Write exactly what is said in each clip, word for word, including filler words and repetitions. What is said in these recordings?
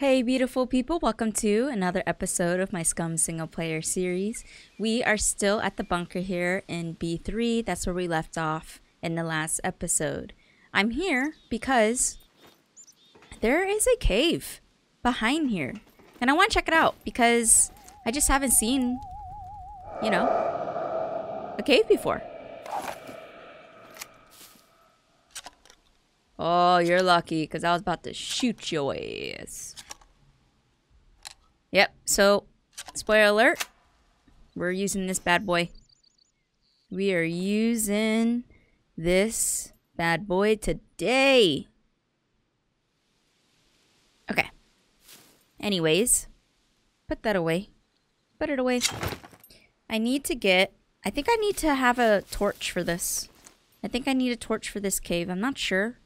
Hey beautiful people, welcome to another episode of my Scum single player series. We are still at the bunker here in B three. That's where we left off in the last episode. I'm here because there is a cave behind here. And I want to check it out because I just haven't seen, you know, a cave before. Oh, you're lucky because I was about to shoot your ass. Yep, so, spoiler alert, we're using this bad boy. We are using this bad boy today. Okay. Anyways, put that away. Put it away. I need to get, I think I need to have a torch for this. I think I need a torch for this cave. I'm not sure.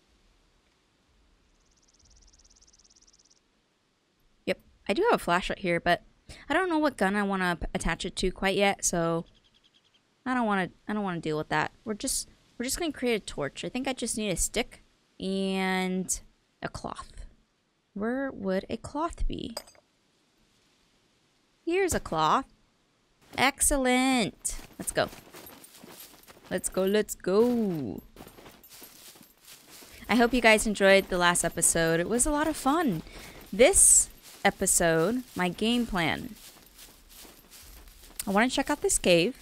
I do have a flashlight here, but I don't know what gun I want to attach it to quite yet, so I don't want to. I don't want to deal with that. We're just we're just gonna create a torch. I think I just need a stick and a cloth. Where would a cloth be? Here's a cloth. Excellent. Let's go. Let's go. Let's go. I hope you guys enjoyed the last episode. It was a lot of fun. This episode, my game plan. I want to check out this cave.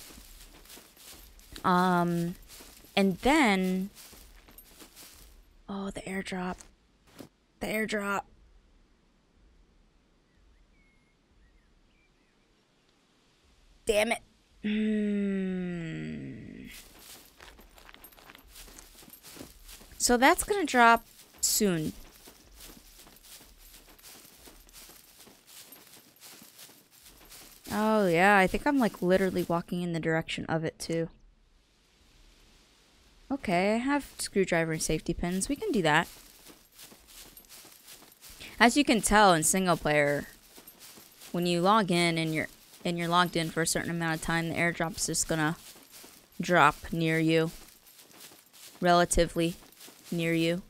Um, and then, oh, the airdrop, the airdrop. Damn it. Mm. So that's gonna drop soon. Oh, yeah, I think I'm, like, literally walking in the direction of it, too. Okay, I have screwdriver and safety pins. We can do that. As you can tell in single player, when you log in and you're, and you're logged in for a certain amount of time, the airdrop's just gonna drop near you. Relatively near you.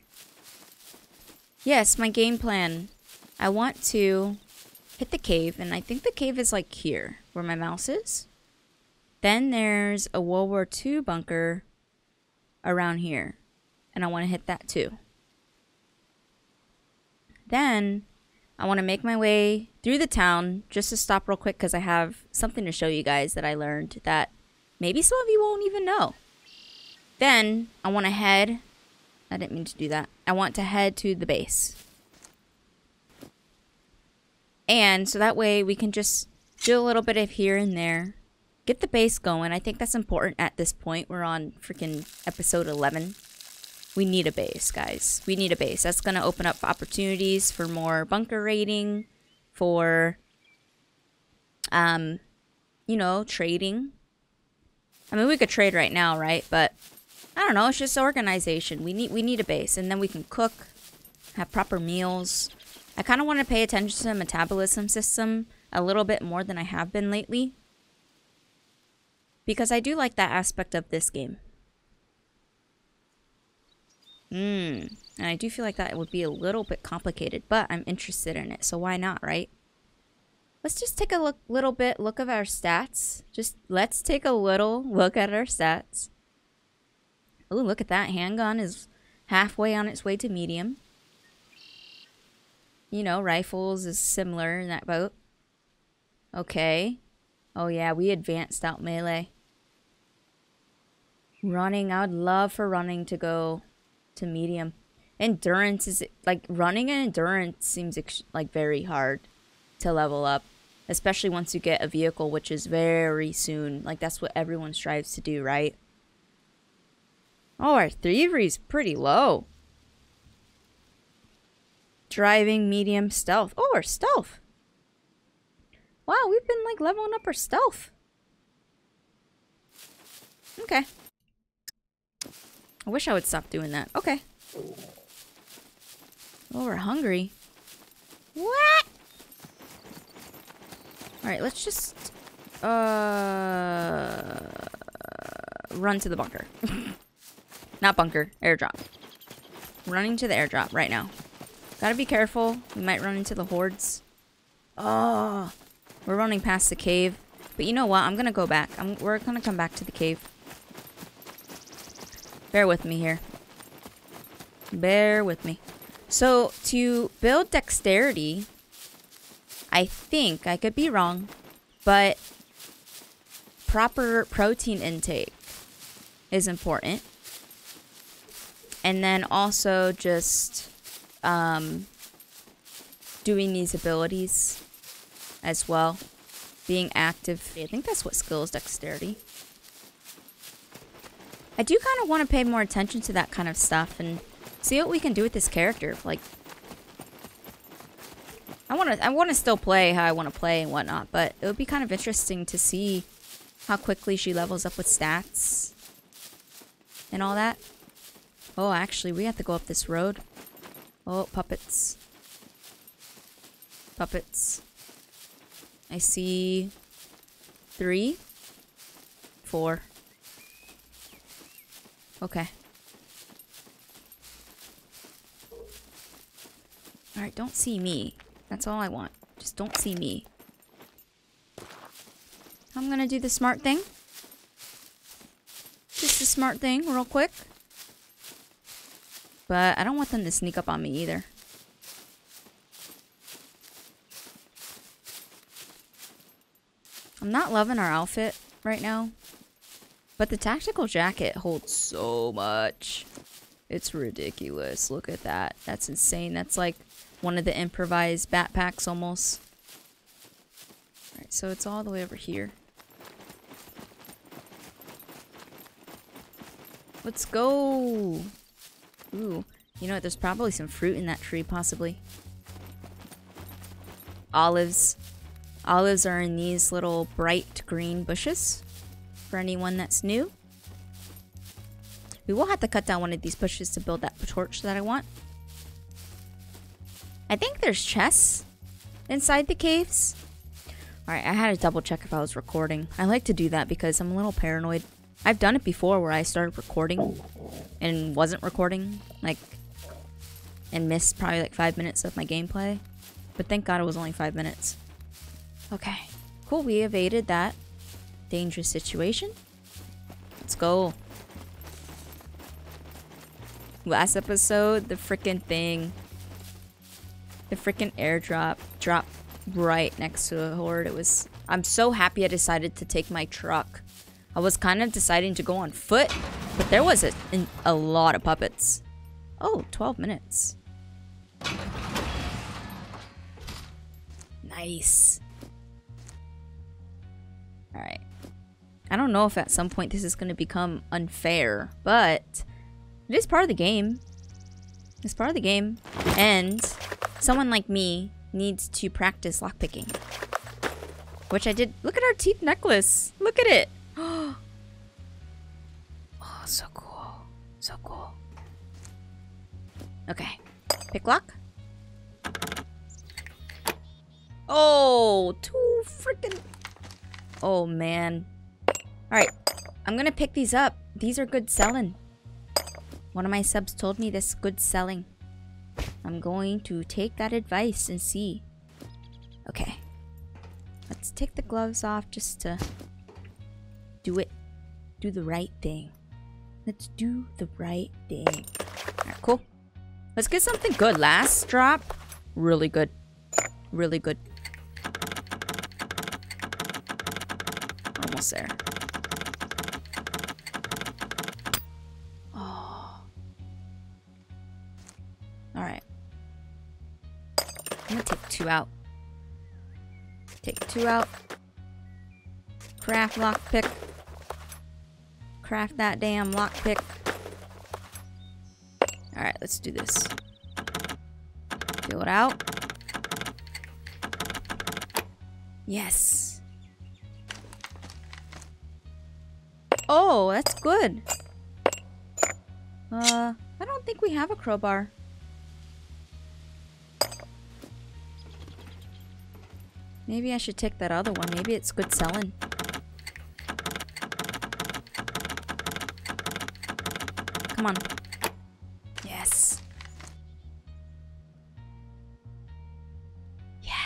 Yes, my game plan. I want to hit the cave, and I think the cave is like here where my mouse is. Then there's a World War Two bunker around here, and I want to hit that too. Then I want to make my way through the town. Just to stop real quick because I have something to show you guys that I learned that maybe some of you won't even know. Then I want to head, I didn't mean to do that, I want to head to the base. And so that way we can just do a little bit of here and there. Get the base going. I think that's important at this point. We're on freaking episode eleven. We need a base, guys. We need a base. That's going to open up opportunities for more bunker raiding, for, um, you know, trading. I mean, we could trade right now, right? But I don't know. It's just organization. We need, we need a base. And then we can cook, have proper meals. I kind of want to pay attention to the metabolism system a little bit more than I have been lately, because I do like that aspect of this game. Mmm. And I do feel like that would be a little bit complicated, but I'm interested in it, so why not, right? Let's just take a look, little bit look at our stats. Just let's take a little look at our stats. Oh, look at that. Handgun is halfway on its way to medium. You know, rifles is similar in that boat. Okay. Oh yeah, we advanced out melee. Running, I would love for running to go to medium. Endurance is, like, running and endurance seems, like, very hard to level up. Especially once you get a vehicle, which is very soon. Like, that's what everyone strives to do, right? Oh, our thievery's pretty low. Driving, medium, stealth. Oh, our stealth. Wow, we've been, like, leveling up our stealth. Okay. I wish I would stop doing that. Okay. Oh, we're hungry. What? Alright, let's just Uh... run to the bunker. Not bunker. Airdrop. Running to the airdrop right now. Gotta be careful. We might run into the hordes. Oh, we're running past the cave. But you know what? I'm gonna go back. I'm, we're gonna come back to the cave. Bear with me here. Bear with me. So, to build dexterity, I think, I could be wrong, but proper protein intake is important. And then also just um, doing these abilities as well. Being active. I think that's what skill is, dexterity. I do kind of want to pay more attention to that kind of stuff and see what we can do with this character. Like, I want to I want to still play how I want to play and whatnot, but it would be kind of interesting to see how quickly she levels up with stats and all that. Oh, actually, we have to go up this road. Oh, puppets. Puppets. I see three, four. Okay. Alright, don't see me. That's all I want. Just don't see me. I'm gonna do the smart thing. Just the smart thing real quick. But I don't want them to sneak up on me either. I'm not loving our outfit right now, but the tactical jacket holds so much. It's ridiculous. Look at that. That's insane. That's like one of the improvised backpacks almost. All right, so it's all the way over here. Let's go. Ooh, you know what? There's probably some fruit in that tree, possibly. Olives. Olives are in these little bright green bushes for anyone that's new. We will have to cut down one of these bushes to build that torch that I want. I think there's chests inside the caves. Alright, I had to double check if I was recording. I like to do that because I'm a little paranoid. I've done it before where I started recording and wasn't recording, like, and missed probably like five minutes of my gameplay. But thank God it was only five minutes. Okay, cool. We evaded that dangerous situation. Let's go. Last episode, the freaking thing. The freaking airdrop dropped right next to a horde. It was. I'm so happy I decided to take my truck. I was kind of deciding to go on foot, but there was a, a lot of puppets. Oh, twelve minutes. Nice. Alright. I don't know if at some point this is going to become unfair, but it is part of the game. It's part of the game. And someone like me needs to practice lockpicking. Which I did. Look at our teeth necklace. Look at it. Oh, so cool. So cool. Okay. Pick lock. Oh, two freaking... Oh, man. Alright. I'm gonna pick these up. These are good selling. One of my subs told me this is good selling. I'm going to take that advice and see. Okay. Let's take the gloves off just to do it. Do the right thing. Let's do the right thing. Alright, cool. Let's get something good. Last drop. Really good. Really good. There. Oh. Alright. I'm gonna take two out. Take two out. Craft lockpick. Craft that damn lockpick. Alright, let's do this. Fill it out. Yes. Oh, that's good. Uh, I don't think we have a crowbar. Maybe I should take that other one. Maybe it's good selling. Come on. Yes.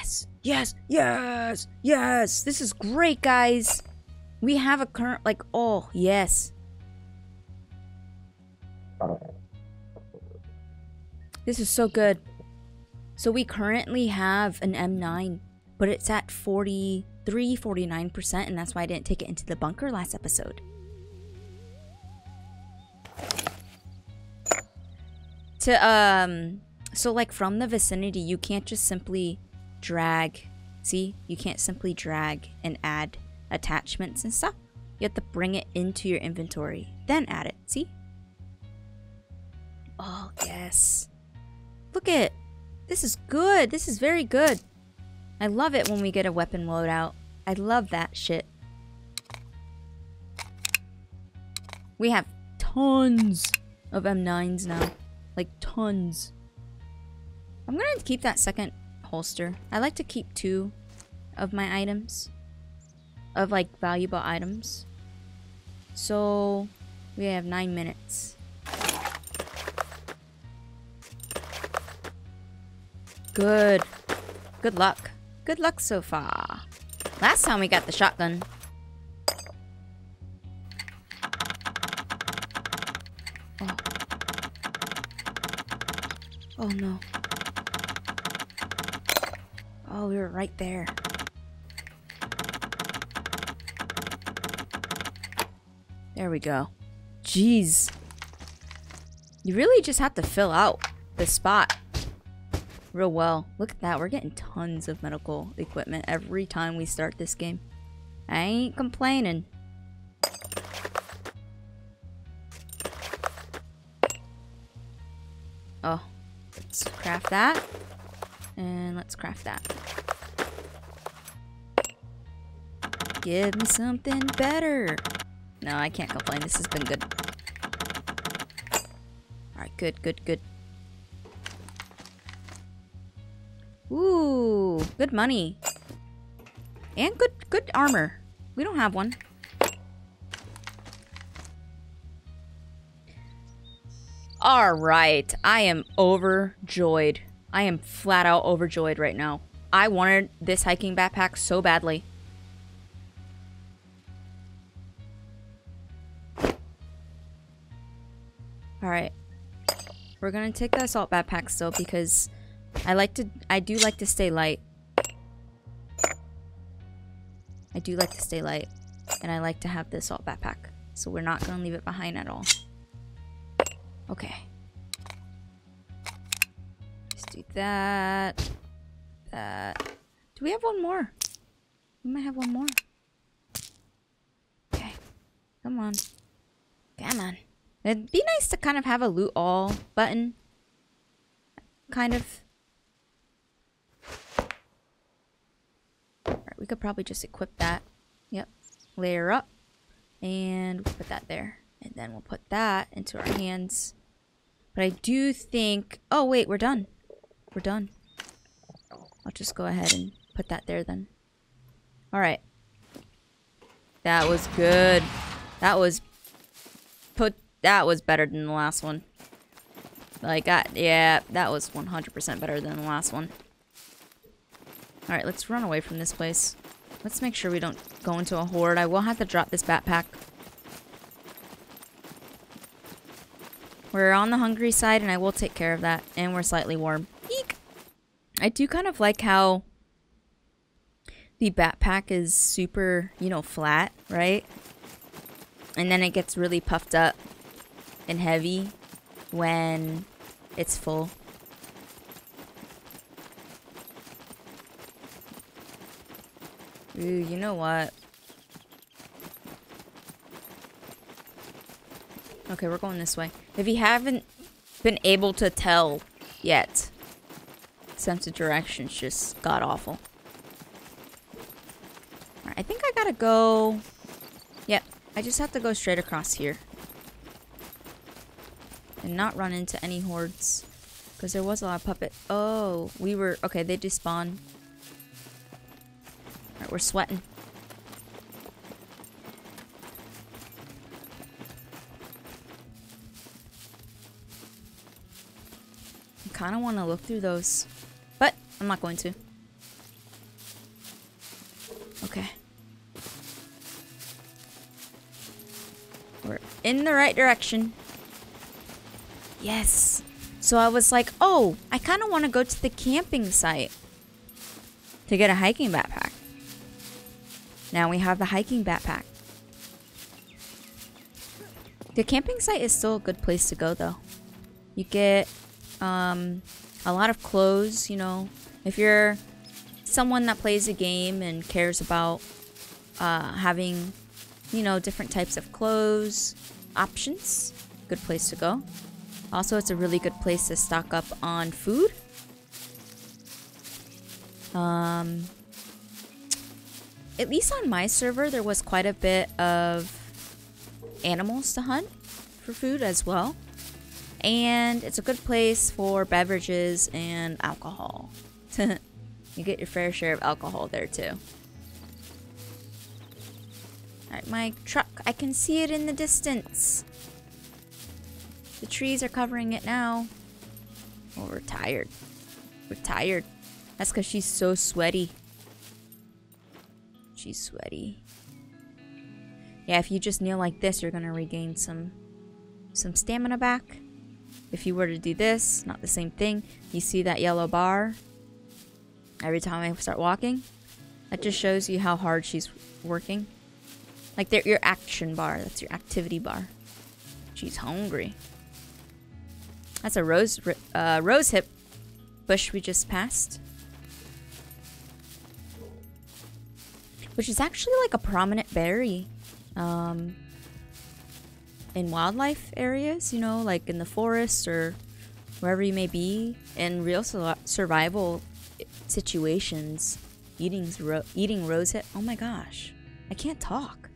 Yes, yes, yes, yes. This is great, guys. We have a current, like, oh, yes. This is so good. So we currently have an M nine, but it's at forty-three, forty-nine percent, and that's why I didn't take it into the bunker last episode. To, um, so like from the vicinity, you can't just simply drag, see? You can't simply drag and add attachments and stuff. You have to bring it into your inventory, then add it, see? Oh, yes. Look at it. This is good. This is very good. I love it when we get a weapon loadout. I love that shit. We have tons of M nines now. Like, tons. I'm gonna keep that second holster. I like to keep two of my items. Of, like, valuable items. So, we have nine minutes. Good. Good luck. Good luck so far. Last time we got the shotgun. Oh. Oh no. Oh, we were right there. There we go. Jeez. You really just have to fill out the spot real well. Look at that. We're getting tons of medical equipment every time we start this game. I ain't complaining. Oh. Let's craft that. And let's craft that. Give me something better. No, I can't complain. This has been good. Alright, good, good, good. Ooh, good money. And good, good armor. We don't have one. Alright, I am overjoyed. I am flat out overjoyed right now. I wanted this hiking backpack so badly. Alright. We're gonna take the assault backpack still because I like to- I do like to stay light. I do like to stay light. And I like to have the assault backpack. So we're not gonna leave it behind at all. Okay. Let's do that. That. Do we have one more? We might have one more. Okay. Come on. Come on. It'd be nice to kind of have a loot all button. Kind of. Alright, we could probably just equip that. Yep. Layer up. And we'll put that there. And then we'll put that into our hands. But I do think... Oh, wait, we're done. We're done. I'll just go ahead and put that there then. Alright. That was good. That was... Put... That was better than the last one. Like, I, yeah, that was one hundred percent better than the last one. Alright, let's run away from this place. Let's make sure we don't go into a horde. I will have to drop this backpack. We're on the hungry side, and I will take care of that. And we're slightly warm. Eek! I do kind of like how the backpack is super, you know, flat, right? And then it gets really puffed up and heavy when it's full. Ooh, you know what? Okay, we're going this way. If you haven't been able to tell yet, sense of direction's just god awful. Alright, I think I gotta go... Yep. I just have to go straight across here. And not run into any hordes. Because there was a lot of puppet. Oh, we were... Okay, they despawn. Alright, we're sweating. I kind of want to look through those. But, I'm not going to. Okay. We're in the right direction. Yes. So I was like, oh, I kind of want to go to the camping site to get a hiking backpack. Now we have the hiking backpack. The camping site is still a good place to go, though. You get um, a lot of clothes, you know. If you're someone that plays a game and cares about uh, having, you know, different types of clothes options, good place to go. Also, it's a really good place to stock up on food. Um, at least on my server, there was quite a bit of animals to hunt for food as well. And it's a good place for beverages and alcohol. You get your fair share of alcohol there too. Alright, my truck. I can see it in the distance. The trees are covering it now. Oh, we're tired. We're tired. That's because she's so sweaty. She's sweaty. Yeah, if you just kneel like this, you're gonna regain some some stamina back. If you were to do this, not the same thing. You see that yellow bar? Every time I start walking, that just shows you how hard she's working. Like they're your action bar. That's your activity bar. She's hungry. That's a rose, uh, rose hip bush we just passed. Which is actually like a prominent berry um, in wildlife areas, you know, like in the forest or wherever you may be. In real su survival situations, eating, ro eating rose hip. Oh my gosh, I can't talk.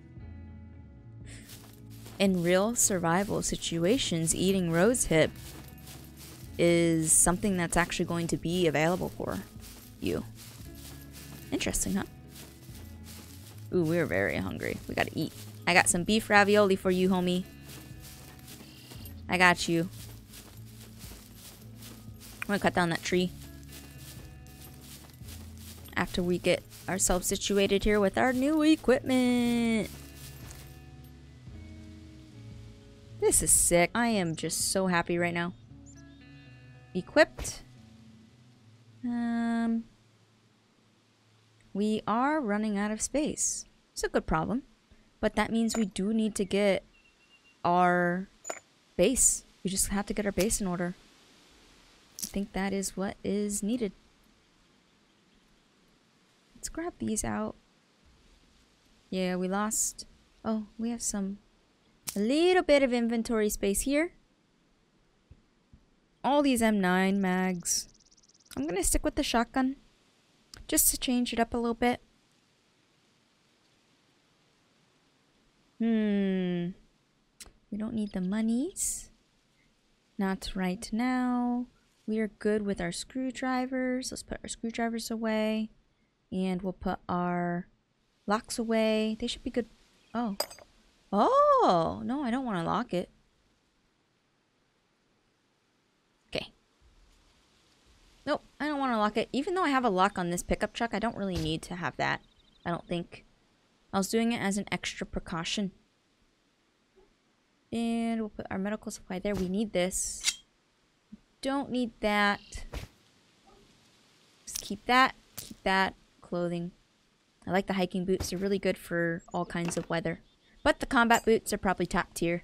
In real survival situations, eating rosehip is something that's actually going to be available for you. Interesting, huh? Ooh, we're very hungry. We gotta eat. I got some beef ravioli for you, homie. I got you. I'm gonna cut down that tree. After we get ourselves situated here with our new equipment. This is sick. I am just so happy right now. Equipped. Um, we are running out of space. It's a good problem. But that means we do need to get our base. We just have to get our base in order. I think that is what is needed. Let's grab these out. Yeah, we lost. Oh, we have some... a little bit of inventory space here. All these M nine mags. I'm gonna stick with the shotgun. Just to change it up a little bit. Hmm. We don't need the monies. Not right now. We are good with our screwdrivers. Let's put our screwdrivers away. And we'll put our locks away. They should be good. Oh. Oh, no, I don't want to lock it. Okay. Nope, I don't want to lock it. Even though I have a lock on this pickup truck, I don't really need to have that. I don't think. I was doing it as an extra precaution. And we'll put our medical supply there. We need this. Don't need that. Just keep that. Keep that. Clothing. I like the hiking boots. They're really good for all kinds of weather. But the combat boots are probably top tier.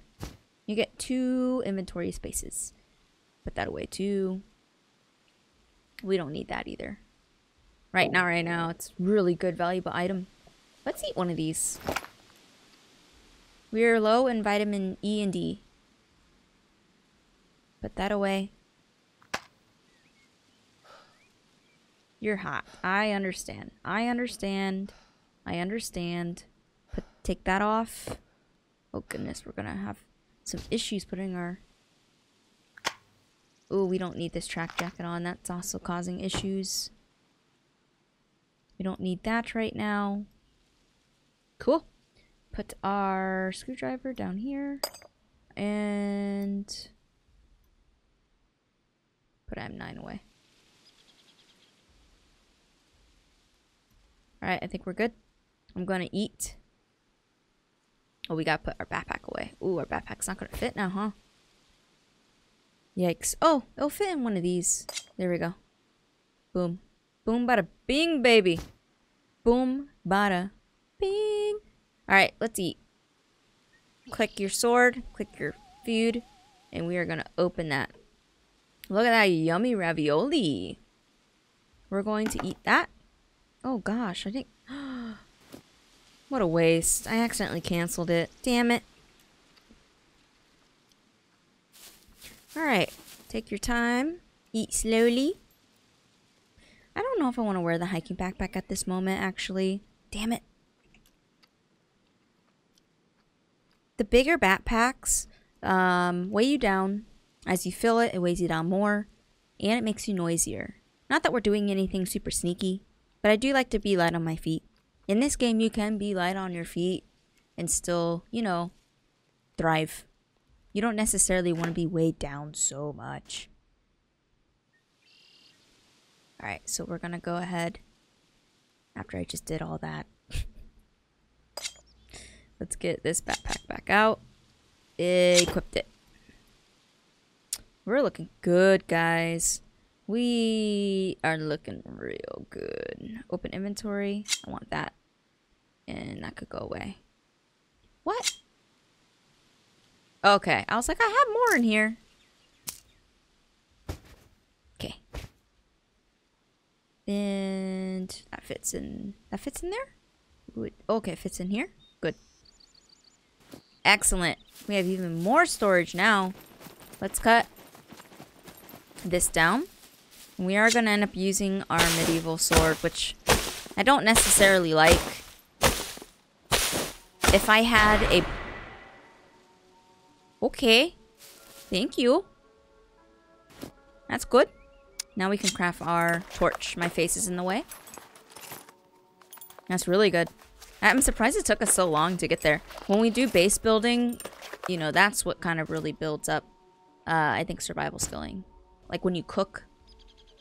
You get two inventory spaces. Put that away too. We don't need that either. Right now, right now, it's really good, valuable item. Let's eat one of these. We're low in vitamin E and D. Put that away. You're hot. I understand. I understand. I understand. Take that off. Oh goodness, we're gonna have some issues putting our... Ooh, we don't need this track jacket on. That's also causing issues. We don't need that right now. Cool. Put our screwdriver down here. And... put M nine away. Alright, I think we're good. I'm gonna eat. Oh, we gotta put our backpack away. Ooh, our backpack's not gonna fit now, huh? Yikes. Oh, it'll fit in one of these. There we go. Boom. Boom, bada bing, baby. Boom, bada bing. Alright, let's eat. Click your sword. Click your feud. And we are gonna open that. Look at that yummy ravioli. We're going to eat that. Oh gosh, I think... What a waste. I accidentally canceled it. Damn it. Alright. Take your time. Eat slowly. I don't know if I want to wear the hiking backpack at this moment, actually. Damn it. The bigger backpacks um, weigh you down. As you fill it, it weighs you down more. And it makes you noisier. Not that we're doing anything super sneaky, but I do like to be light on my feet. In this game, you can be light on your feet and still, you know, thrive. You don't necessarily want to be weighed down so much. Alright, so we're going to go ahead after I just did all that. Let's get this backpack back out. Equipped it. We're looking good, guys. We are looking real good. Open inventory. I want that. And that could go away. What? Okay. I was like, I have more in here. Okay. And that fits in. That fits in there? Okay, it fits in here. Good. Excellent. We have even more storage now. Let's cut this down. We are going to end up using our medieval sword, which I don't necessarily like. If I had a... Okay. Thank you. That's good. Now we can craft our torch. My face is in the way. That's really good. I'm surprised it took us so long to get there. When we do base building, you know, that's what kind of really builds up, uh, I think, survival skilling. Like when you cook.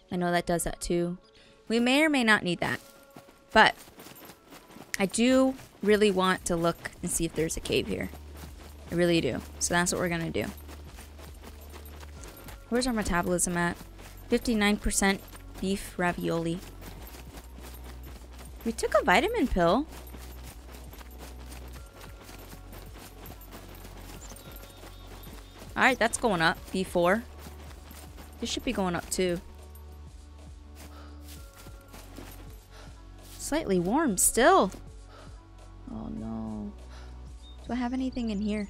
I know that does that too. We may or may not need that. But I do really want to look and see if there's a cave here. I really do. So that's what we're going to do. Where's our metabolism at? fifty-nine percent beef ravioli. We took a vitamin pill. Alright, that's going up. B four. This should be going up too. Slightly warm still. Oh no. Do I have anything in here?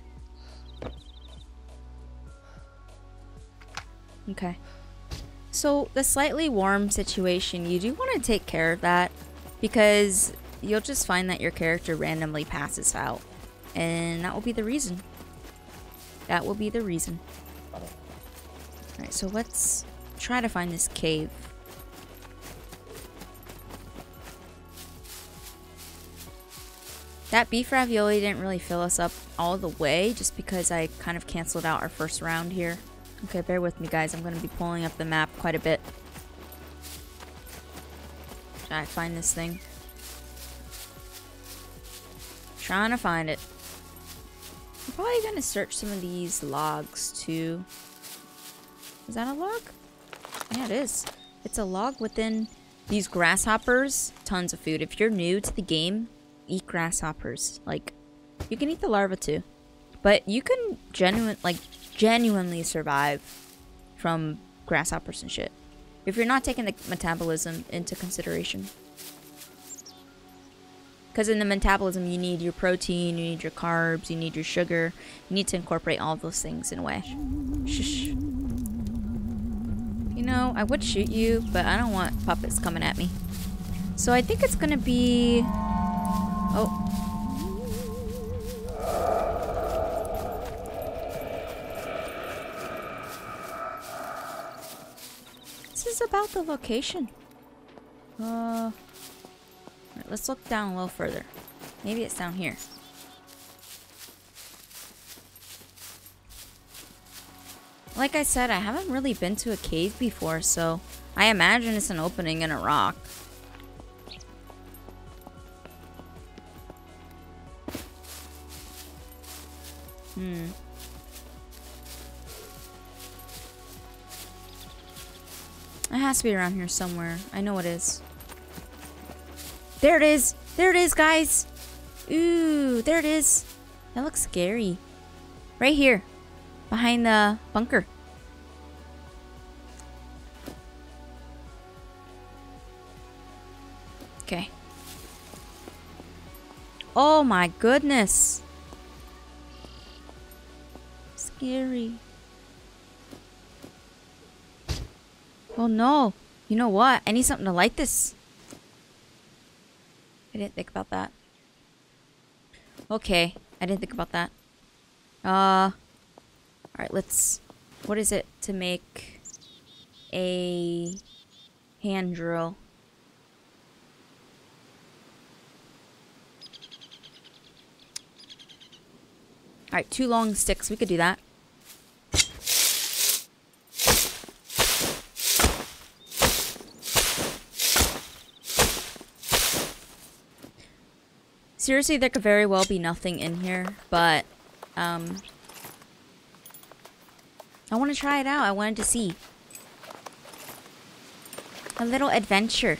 Okay. So the slightly warm situation, you do want to take care of that because you'll just find that your character randomly passes out. And that will be the reason. That will be the reason. Alright, so let's try to find this cave. That beef ravioli didn't really fill us up all the way just because I kind of canceled out our first round here. Okay, bear with me, guys. I'm going to be pulling up the map quite a bit. Trying to find this thing. Trying to find it. I'm probably going to search some of these logs, too. Is that a log? Yeah, it is. It's a log within these grasshoppers. Tons of food. If you're new to the game... Eat grasshoppers. Like, you can eat the larva too, but you can genuine like genuinely survive from grasshoppers and shit if you're not taking the metabolism into consideration, because in the metabolism you need your protein, you need your carbs, you need your sugar, you need to incorporate all those things in a way. Shh. You know, I would shoot you, but I don't want puppets coming at me, so I think it's gonna be... Oh. This is about the location. Uh, all right, let's look down a little further. Maybe it's down here. Like I said, I haven't really been to a cave before, so I imagine it's an opening in a rock. Hmm. It has to be around here somewhere. I know it is. There it is! There it is, guys! Ooh, there it is. That looks scary. Right here. Behind the bunker. Okay. Oh my goodness. Scary. Oh no. You know what? I need something to light this. I didn't think about that. Okay, I didn't think about that. Uh, alright, let's... What is it to make a hand drill? Alright, two long sticks, we could do that. Seriously, there could very well be nothing in here, but, um, I want to try it out. I wanted to see. A little adventure.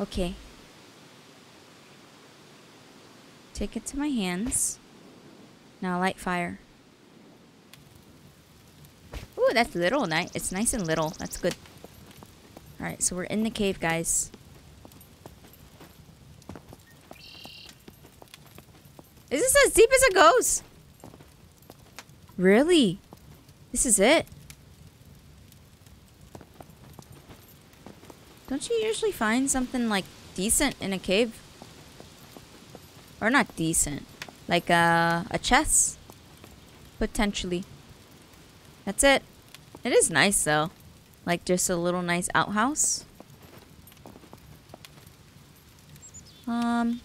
Okay. Take it to my hands. Now light fire. Ooh, that's little. Nice. It's nice and little. That's good. Alright, so we're in the cave, guys. Is this as deep as it goes? Really? This is it? Don't you usually find something, like, decent in a cave? Or not decent. Like, uh, a chest? Potentially. That's it. It is nice, though. Like, just a little nice outhouse. Um...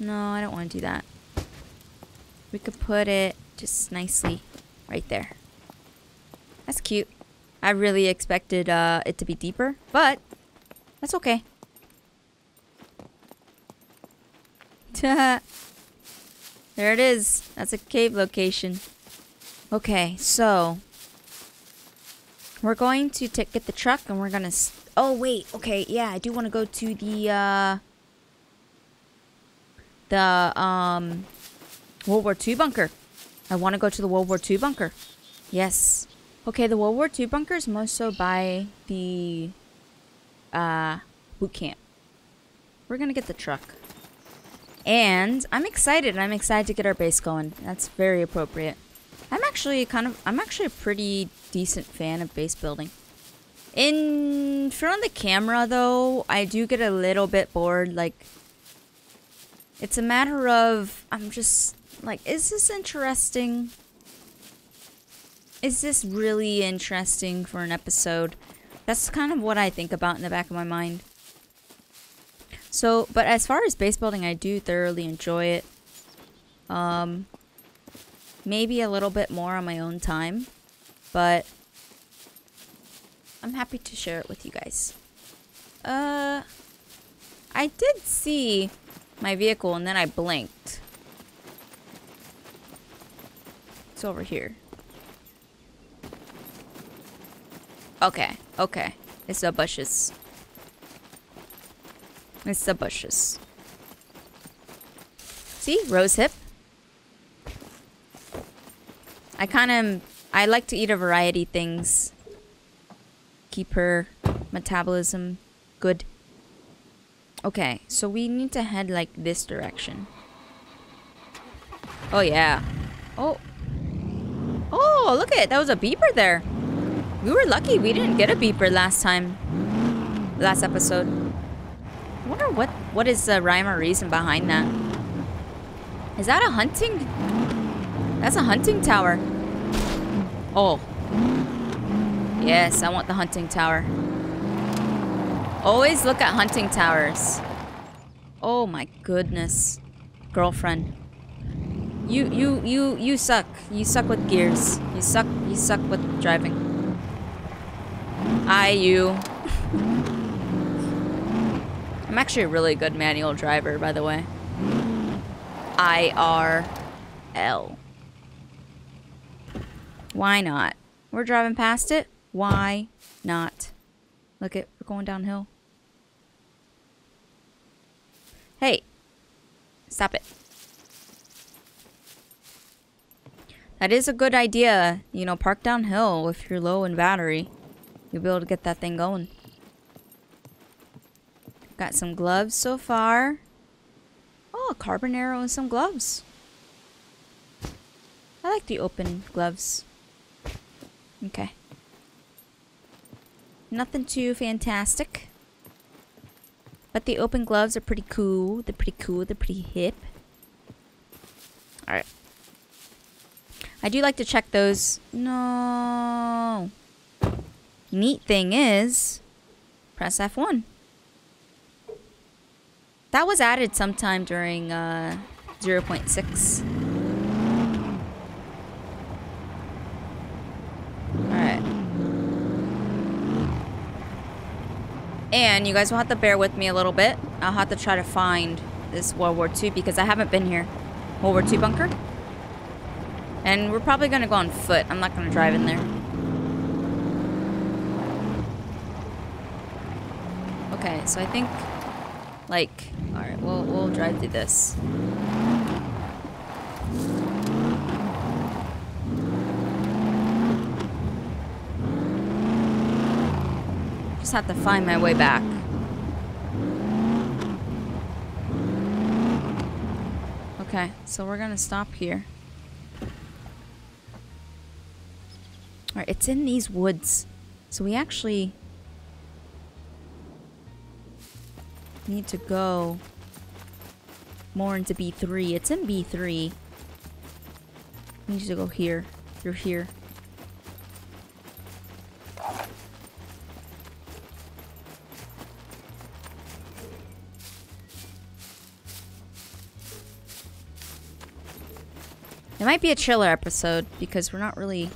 No, I don't want to do that. We could put it just nicely right there. That's cute. I really expected uh, it to be deeper, but that's okay. There it is. That's a cave location. Okay, so we're going to t get the truck and we're going to... Oh, wait. Okay, yeah, I do want to go to the... Uh, The um, World War Two bunker. I want to go to the World War Two bunker. Yes. Okay, the World War Two bunker is most so by the uh, boot camp. We're going to get the truck. And I'm excited. I'm excited to get our base going. That's very appropriate. I'm actually kind of... I'm actually a pretty decent fan of base building. In front of the camera, though, I do get a little bit bored. Like... It's a matter of, I'm just, like, is this interesting? Is this really interesting for an episode? That's kind of what I think about in the back of my mind. So, but as far as base building, I do thoroughly enjoy it. Um, maybe a little bit more on my own time, but I'm happy to share it with you guys. Uh, I did see... my vehicle, and then I blinked. It's over here. Okay, okay. It's the bushes. It's the bushes. See? Rose hip. I kind of... I like to eat a variety of things. Keep her metabolism good. Okay, so we need to head, like, this direction. Oh, yeah. Oh. Oh, look at it. That was a beeper there. We were lucky we didn't get a beeper last time. Last episode. I wonder what, what is the rhyme or reason behind that. Is that a hunting? That's a hunting tower. Oh. Yes, I want the hunting tower. Always look at hunting towers. Oh my goodness. Girlfriend. You you you you suck. You suck with gears. You suck you suck with driving. I you I'm actually a really good manual driver, by the way. I R L. Why not? We're driving past it. Why not? Look it, we're going downhill. Hey, stop it. That is a good idea. You know, park downhill if you're low in battery. You'll be able to get that thing going. Got some gloves so far. Oh, a carbon arrow and some gloves. I like the open gloves. Okay. Nothing too fantastic. But the open gloves are pretty cool. They're pretty cool. They're pretty hip. Alright. I do like to check those. No. Neat thing is, press F one. That was added sometime during uh, zero point six. Alright. And you guys will have to bear with me a little bit. I'll have to try to find this World War Two because I haven't been here. World War Two bunker. And we're probably going to go on foot. I'm not going to drive in there. Okay, so I think... Like, alright, we'll, we'll drive through this. Just have to find my way back. Okay, so we're gonna stop here. Alright, it's in these woods. So we actually... need to go more into B three. It's in B three. We need to go here. Through here. It might be a chiller episode because we're not really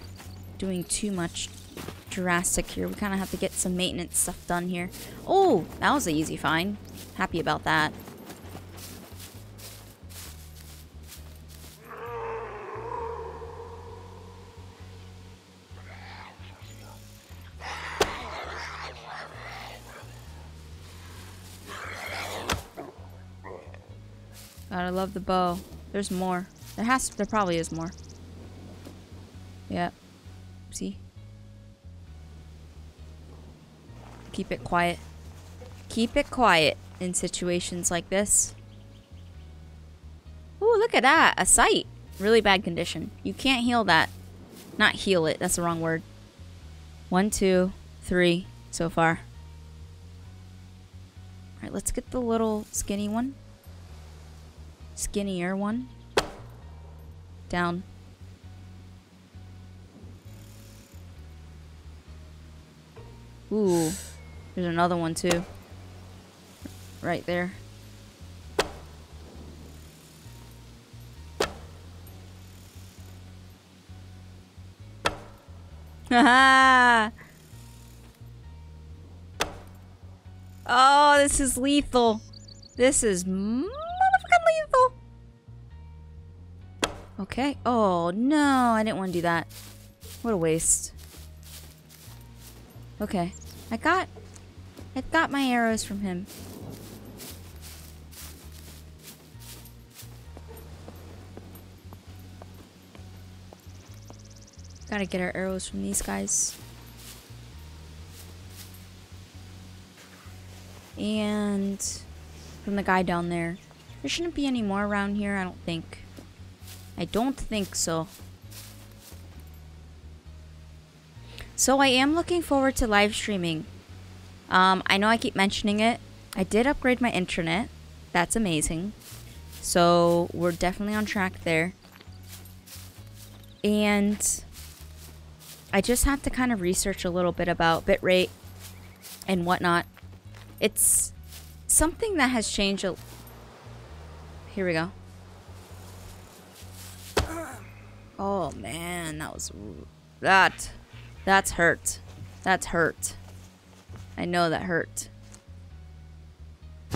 doing too much drastic here. We kind of have to get some maintenance stuff done here. Oh, that was an easy find. Happy about that. God, I love the bow. There's more. There has to, there probably is more. Yep. See? Keep it quiet. Keep it quiet. In situations like this. Ooh, look at that. A sight. Really bad condition. You can't heal that. Not heal it. That's the wrong word. One, two, three so far. Alright, let's get the little skinny one. Skinnier one. Down. Ooh. There's another one too. Right there. Haha! Oh, this is lethal. This is motherfucking lethal. Okay. Oh, no. I didn't want to do that. What a waste. Okay. I got... I got my arrows from him. Gotta get our arrows from these guys. And from the guy down there. There shouldn't be any more around here, I don't think. I don't think so. So I am looking forward to live streaming. Um, I know I keep mentioning it. I did upgrade my internet. That's amazing. So we're definitely on track there. And... I just have to kind of research a little bit about bitrate and whatnot. It's something that has changed a... Here we go. Oh, man. That was... That. That's hurt. That's hurt. I know that hurt.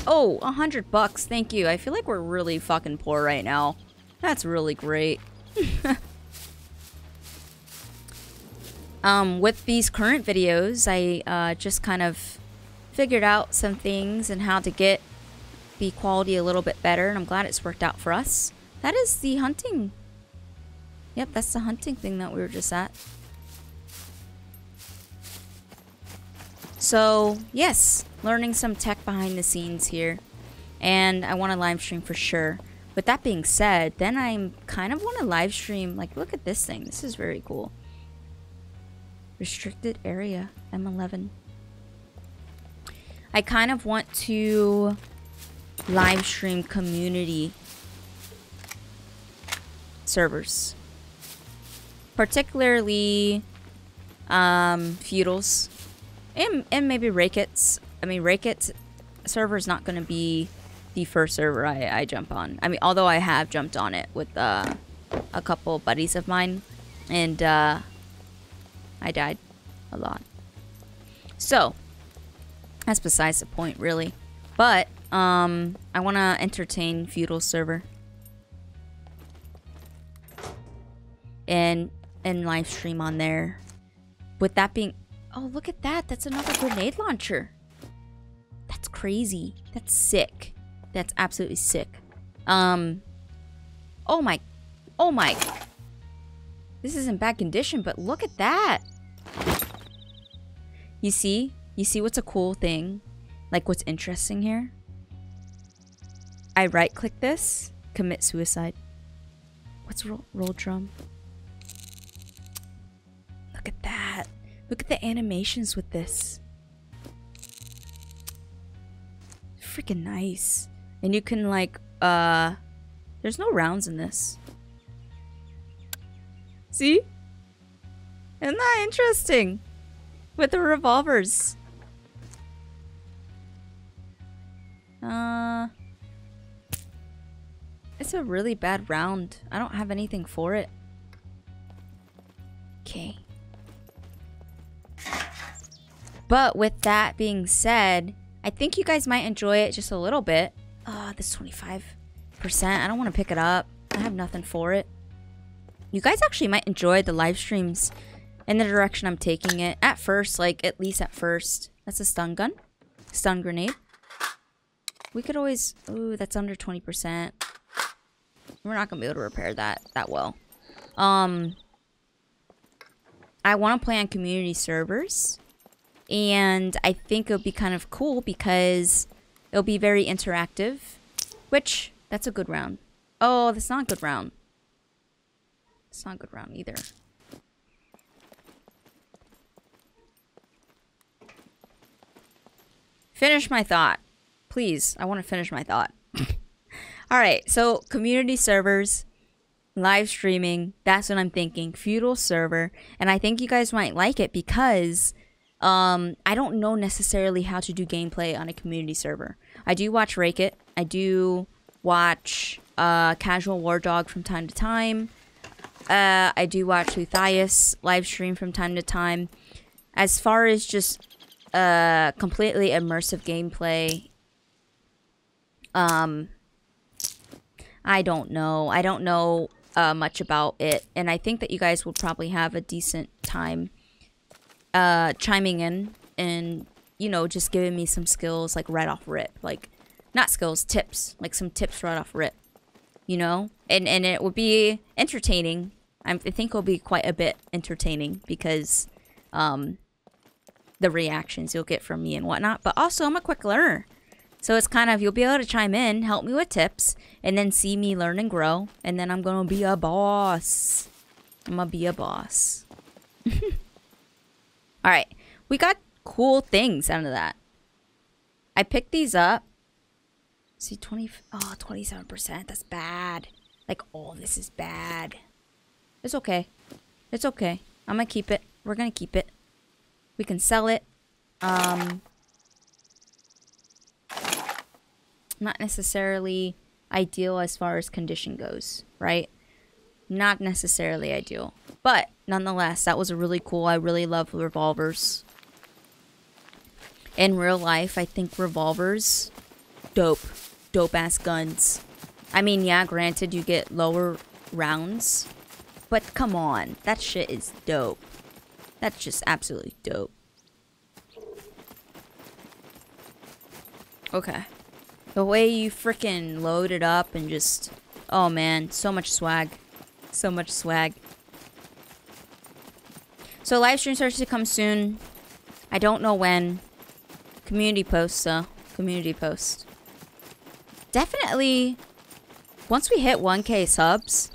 Oh, a hundred bucks. Thank you. I feel like we're really fucking poor right now. That's really great. um, with these current videos, I uh, just kind of figured out some things and how to get the quality a little bit better, and I'm glad it's worked out for us. That is the hunting. Yep, that's the hunting thing that we were just at. So, yes, learning some tech behind the scenes here. And I want to live stream for sure. With that being said, then I kind of want to live stream. Like, look at this thing. This is very cool. Restricted area, M eleven. I kind of want to live stream community servers. Particularly, um, Feudals. And, and maybe Raykits. I mean, Raykits server is not going to be the first server I, I jump on. I mean, although I have jumped on it with uh, a couple buddies of mine. And uh, I died a lot. So, that's besides the point, really. But, um, I want to entertain Feudal server. And, and live stream on there. With that being... Oh, look at that. That's another grenade launcher. That's crazy. That's sick. That's absolutely sick. Um. Oh my. Oh my. This is in bad condition, but look at that. You see? You see what's a cool thing? Like what's interesting here? I right click this. Commit suicide. What's roll, roll drum? Look at that. Look at the animations with this. Freaking nice. And you can like, uh, there's no rounds in this. See? Isn't that interesting? With the revolvers. Uh, it's a really bad round. I don't have anything for it. Okay. But with that being said, I think you guys might enjoy it just a little bit. Oh, this twenty-five percent. I don't want to pick it up. I have nothing for it. You guys actually might enjoy the live streams and the direction I'm taking it. At first, like, at least at first. That's a stun gun. Stun grenade. We could always... Ooh, that's under twenty percent. We're not going to be able to repair that that well. Um, I want to play on community servers. And I think it'll be kind of cool because it'll be very interactive. Which, that's a good round. Oh, that's not a good round. It's not a good round either. Finish my thought. Please, I want to finish my thought. Alright, so community servers, live streaming, that's what I'm thinking. Feudal server. And I think you guys might like it because... Um, I don't know necessarily how to do gameplay on a community server. I do watch Raykit. I do watch uh, Casual War Dog from time to time. Uh, I do watch Luthias live stream from time to time. As far as just uh, completely immersive gameplay, um, I don't know. I don't know uh, much about it, and I think that you guys will probably have a decent time. Uh, chiming in and, you know, just giving me some skills, like, right off rip. Like, not skills, tips. Like, some tips right off rip. You know? And and it would be entertaining. I think it'll be quite a bit entertaining because, um, the reactions you'll get from me and whatnot. But also, I'm a quick learner. So it's kind of, you'll be able to chime in, help me with tips, and then see me learn and grow. And then I'm gonna be a boss. I'm gonna be a boss. Alright, we got cool things out of that. I picked these up. See, twenty, oh, twenty-seven percent. That's bad. Like, oh, this is bad. It's okay. It's okay. I'm gonna keep it. We're gonna keep it. We can sell it. Um, not necessarily ideal as far as condition goes, right? Not necessarily ideal. But, nonetheless, that was a really cool. I really love revolvers. In real life, I think revolvers dope, dope ass guns. I mean, yeah, granted you get lower rounds, but come on, that shit is dope. That's just absolutely dope. Okay. The way you frickin' load it up and just... oh man, so much swag. So much swag. So live stream starts to come soon. I don't know when. Community posts, though. Community post. Definitely, once we hit one K subs,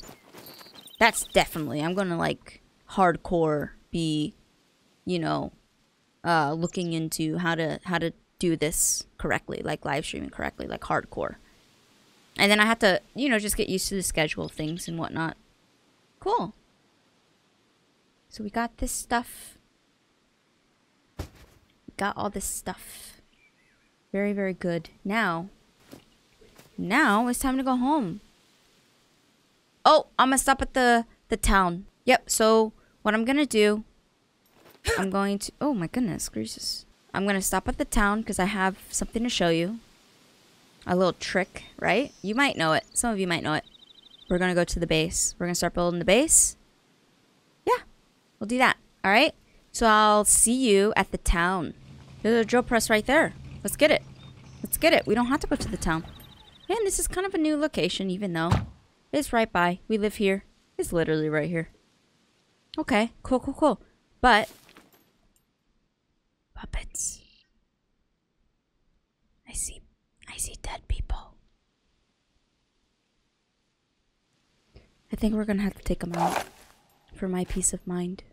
that's definitely... I'm gonna, like, hardcore be, you know, uh, looking into how to, how to... do this correctly, like live streaming correctly, like hardcore. And then I have to, you know, just get used to the schedule of things and whatnot. Cool. So we got this stuff. We got all this stuff. Very, very good. Now, now it's time to go home. Oh, I'm gonna stop at the, the town. Yep, so what I'm gonna do, I'm going to, oh my goodness, gracious. I'm gonna stop at the town because I have something to show you. A little trick, right? You might know it. Some of you might know it. We're gonna go to the base. We're gonna start building the base. Yeah, we'll do that. All right. So I'll see you at the town. There's a drill press right there. Let's get it. Let's get it. We don't have to go to the town. Man, this is kind of a new location, even though it's right by. We live here. It's literally right here. Okay. Cool. Cool. Cool. But. Puppets. I see, I see dead people. I think we're gonna have to take them out for my peace of mind.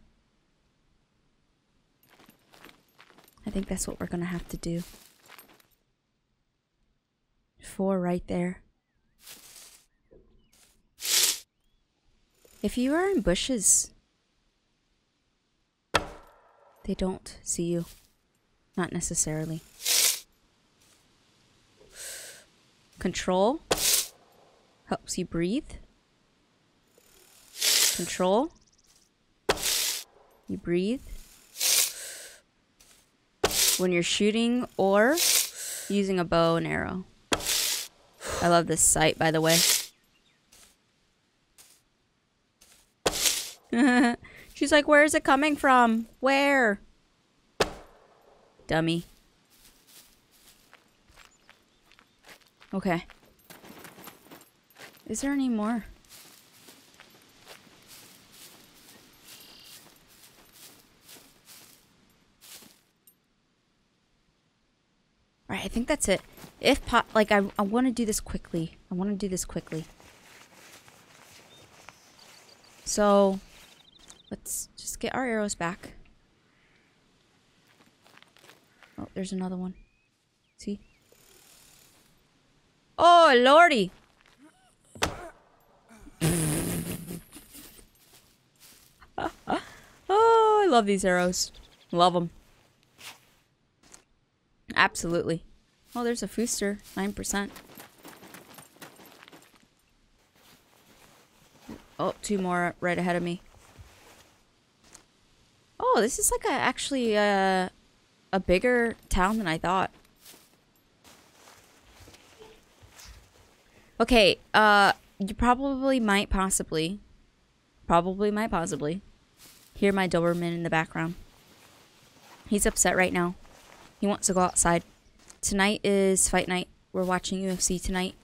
I think that's what we're gonna have to do. Four right there. If you are in bushes, they don't see you. Not necessarily. Control helps you breathe. Control. You breathe. When you're shooting or using a bow and arrow. I love this sight, by the way. She's like, where is it coming from? Where? Dummy. Okay. Is there any more? Alright, I think that's it. If pop, like, I, I want to do this quickly. I want to do this quickly. So, let's just get our arrows back. Oh, there's another one. See? Oh, lordy! Oh, I love these arrows. Love them. Absolutely. Oh, there's a Fooster. nine percent. Oh, two more right ahead of me. Oh, this is like a, actually a, a bigger town than I thought. Okay, uh, you probably might possibly, probably might possibly, hear my Doberman in the background. He's upset right now. He wants to go outside. Tonight is fight night. We're watching U F C tonight.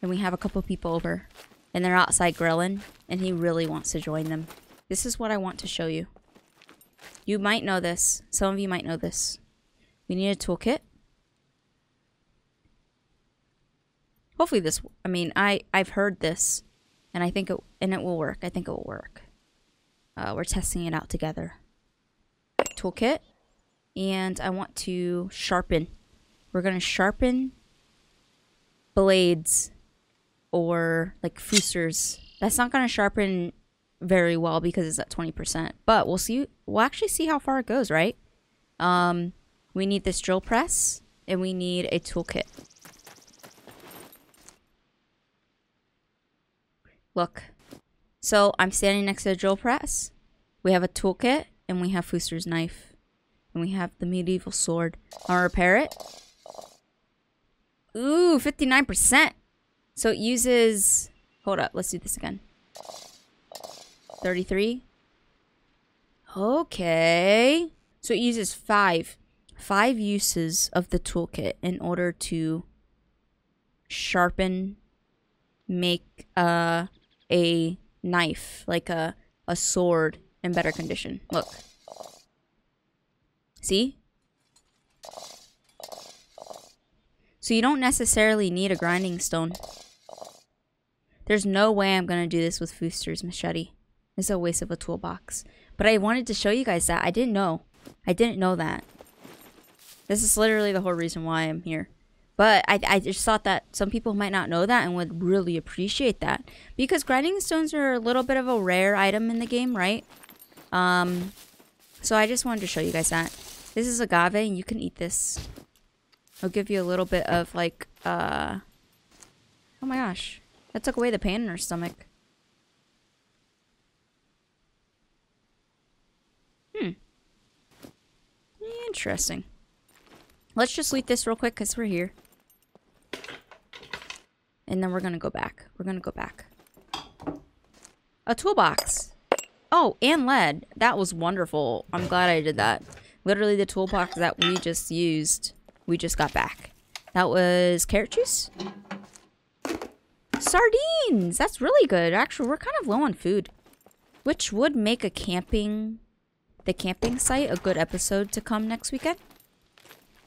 And we have a couple people over. And they're outside grilling. And he really wants to join them. This is what I want to show you. You might know this. Some of you might know this. We need a toolkit. Hopefully this, I mean, I, I've heard this, and I think it, and it will work. I think it will work. Uh, we're testing it out together. Toolkit. And I want to sharpen. We're going to sharpen blades or, like, foosters. That's not going to sharpen very well because it's at twenty percent, but we'll see. We'll actually see how far it goes, right? Um, we need this drill press and we need a toolkit. Look, so I'm standing next to the drill press. We have a toolkit and we have Fooster's knife and we have the medieval sword. I'll repair it. Ooh, fifty-nine percent. So it uses... Hold up, let's do this again. thirty-three. Okay. So it uses five. Five uses of the toolkit in order to sharpen, make uh, a knife, like a, a sword, in better condition. Look. See? So you don't necessarily need a grinding stone. There's no way I'm going to do this with Fooster's machete. It's a waste of a toolbox. But I wanted to show you guys that. I didn't know. I didn't know that. This is literally the whole reason why I'm here. But I, I just thought that some people might not know that and would really appreciate that. Because grinding stones are a little bit of a rare item in the game, right? Um, so I just wanted to show you guys that. This is agave and you can eat this. I'll give you a little bit of like, uh... oh my gosh. That took away the pain in her stomach. Hmm. Interesting. Let's just loot this real quick because we're here. And then we're going to go back. We're going to go back. A toolbox. Oh, and lead. That was wonderful. I'm glad I did that. Literally the toolbox that we just used, we just got back. That was carrot juice. Sardines! That's really good. Actually, we're kind of low on food. Which would make a camping... the camping site a good episode to come next weekend.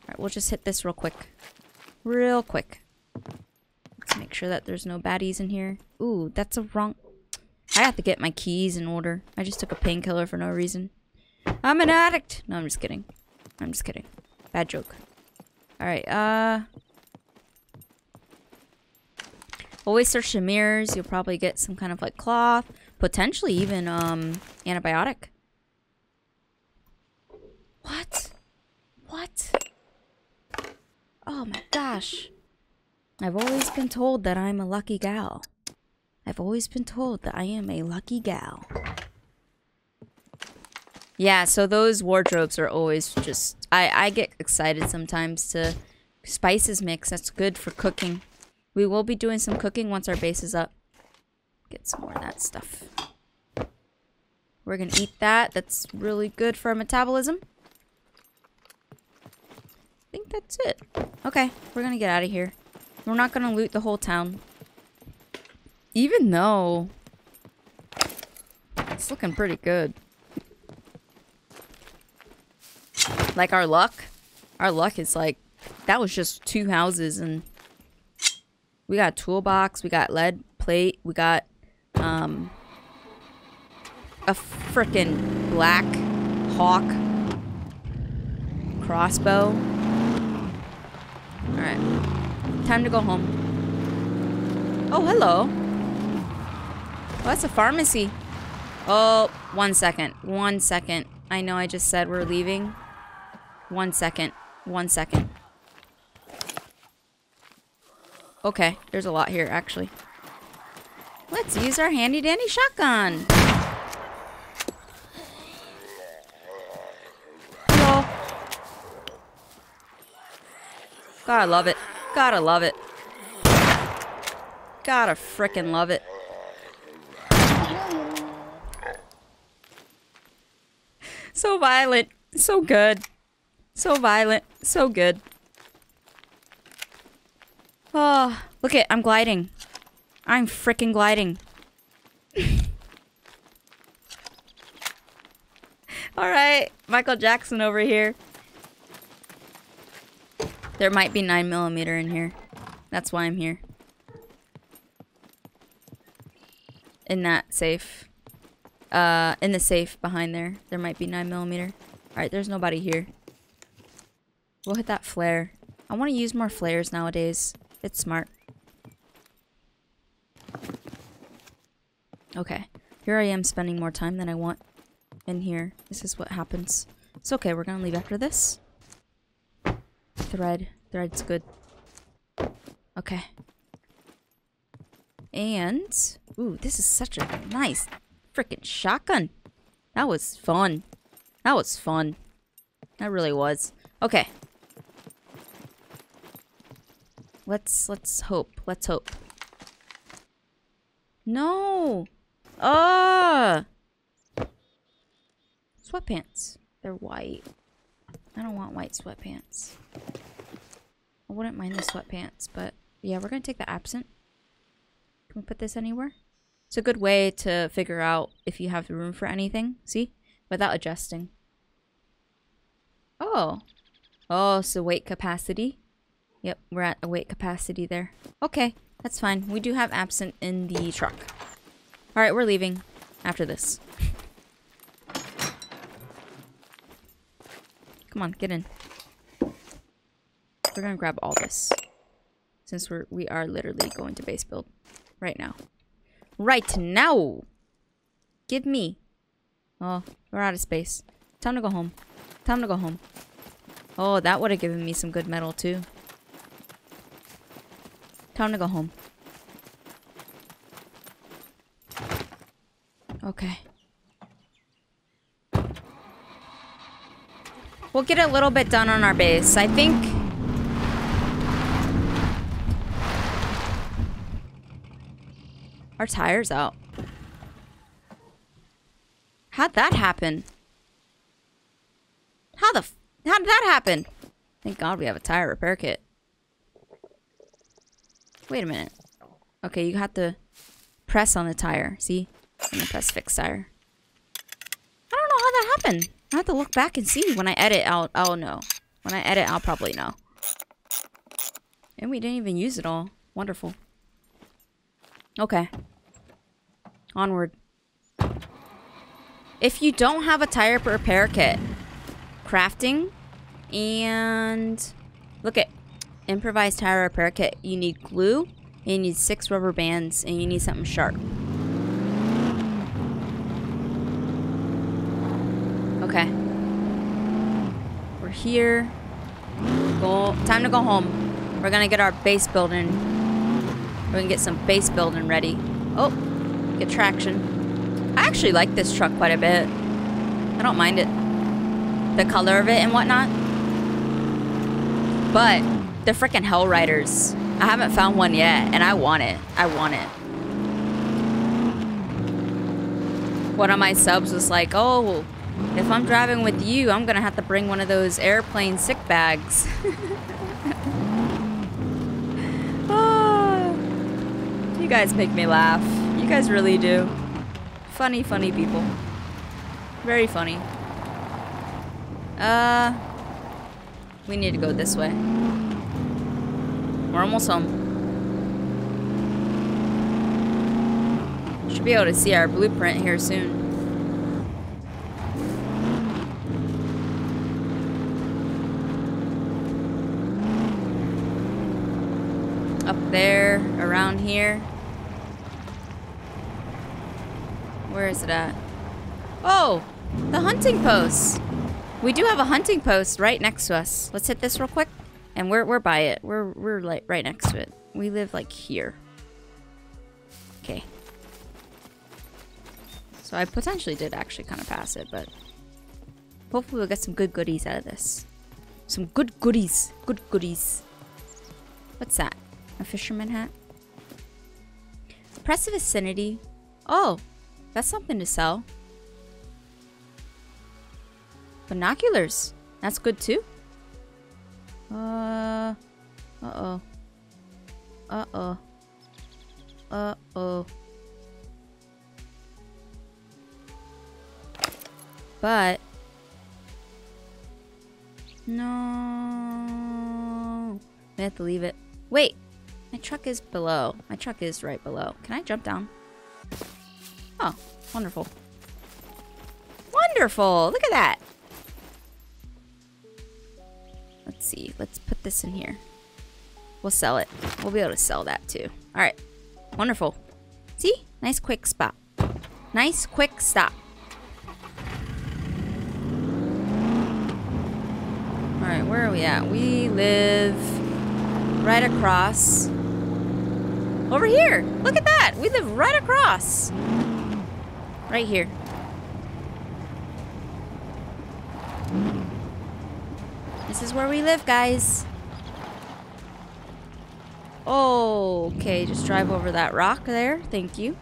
Alright, we'll just hit this real quick. Real quick. Let's make sure that there's no baddies in here. Ooh, that's a wrong... I have to get my keys in order. I just took a painkiller for no reason. I'm an addict! No, I'm just kidding. I'm just kidding. Bad joke. Alright, uh... always search the mirrors. You'll probably get some kind of like cloth. Potentially even um, antibiotic. What? What? Oh my gosh. I've always been told that I'm a lucky gal. I've always been told that I am a lucky gal. Yeah, so those wardrobes are always just... I, I get excited sometimes to... Spices mix. That's good for cooking. We will be doing some cooking once our base is up. Get some more of that stuff. We're gonna eat that. That's really good for our metabolism. I think that's it. Okay, we're gonna get out of here. We're not gonna loot the whole town. Even though... it's looking pretty good. Like our luck. Our luck is like... that was just two houses and... we got a toolbox, we got lead plate, we got um, a frickin' black hawk crossbow. Alright, time to go home. Oh, hello. Oh, that's a pharmacy. Oh, one second, one second. I know I just said we're leaving. One second, one second. Okay, there's a lot here, actually. Let's use our handy-dandy shotgun. Hello. Gotta love it. Gotta love it. Gotta frickin' love it. So violent. So good. So violent. So good. Oh, look it, I'm gliding. I'm frickin' gliding. Alright, Michael Jackson over here. There might be nine millimeter in here. That's why I'm here. In that safe. Uh, in the safe behind there. There might be nine millimeter. Alright, there's nobody here. We'll hit that flare. I want to use more flares nowadays. It's smart. Okay. Here I am spending more time than I want in here. This is what happens. It's okay. We're going to leave after this. Thread. Thread's good. Okay. And... ooh, this is such a nice freaking shotgun. That was fun. That was fun. That really was. Okay. Let's let's hope. Let's hope. No. Ah. Sweatpants. They're white. I don't want white sweatpants. I wouldn't mind the sweatpants, but yeah, we're gonna take the absent. Can we put this anywhere? It's a good way to figure out if you have room for anything. See? Without adjusting. Oh. Oh, so weight capacity. Yep, we're at a weight capacity there. Okay, that's fine. We do have absent in the truck. Alright, we're leaving after this. Come on, get in. We're gonna grab all this. Since we're, we are literally going to base build. Right now. Right now! Give me. Oh, we're out of space. Time to go home. Time to go home. Oh, that would have given me some good metal too. Time to go home. Okay. We'll get a little bit done on our base. I think... Our tire's out. How'd that happen? How the... F How did that happen? Thank God we have a tire repair kit. Wait a minute. Okay, you have to press on the tire. See? I'm gonna press fix tire. I don't know how that happened. I have to look back and see. When I edit, I'll, I'll know. When I edit, I'll probably know. And we didn't even use it all. Wonderful. Okay. Onward. If you don't have a tire repair kit, crafting and... Look at... Improvised tire repair kit. You need glue, and you need six rubber bands, and you need something sharp. Okay. We're here. Go. Time to go home. We're gonna get our base building. We're gonna get some base building ready. Oh, get traction. I actually like this truck quite a bit. I don't mind it. The color of it and whatnot. But... They're freaking Hell Riders. I haven't found one yet, and I want it. I want it. One of my subs was like, oh, if I'm driving with you, I'm gonna have to bring one of those airplane sick bags. Oh, you guys make me laugh. You guys really do. Funny, funny people. Very funny. Uh, we need to go this way. We're almost home. Should be able to see our blueprint here soon. Up there, around here. Where is it at? Oh, the hunting post. We do have a hunting post right next to us. Let's hit this real quick. And we're, we're by it. We're, we're like right next to it. We live like here. Okay. So I potentially did actually kind of pass it, but... Hopefully we'll get some good goodies out of this. Some good goodies. Good goodies. What's that? A fisherman hat? Press the vicinity. Oh! That's something to sell. Binoculars. That's good too. Uh, uh-oh. Uh-oh. Uh-oh. But... No... I have to leave it. Wait! My truck is below. My truck is right below. Can I jump down? Oh, wonderful. Wonderful! Look at that! Let's see. Let's put this in here. We'll sell it. We'll be able to sell that too. All right. Wonderful. See? Nice quick spot. Nice quick stop. All right. Where are we at? We live right across. Over here. Look at that. We live right across. Right here. This is where we live, guys. Oh, okay, just drive over that rock there. Thank you.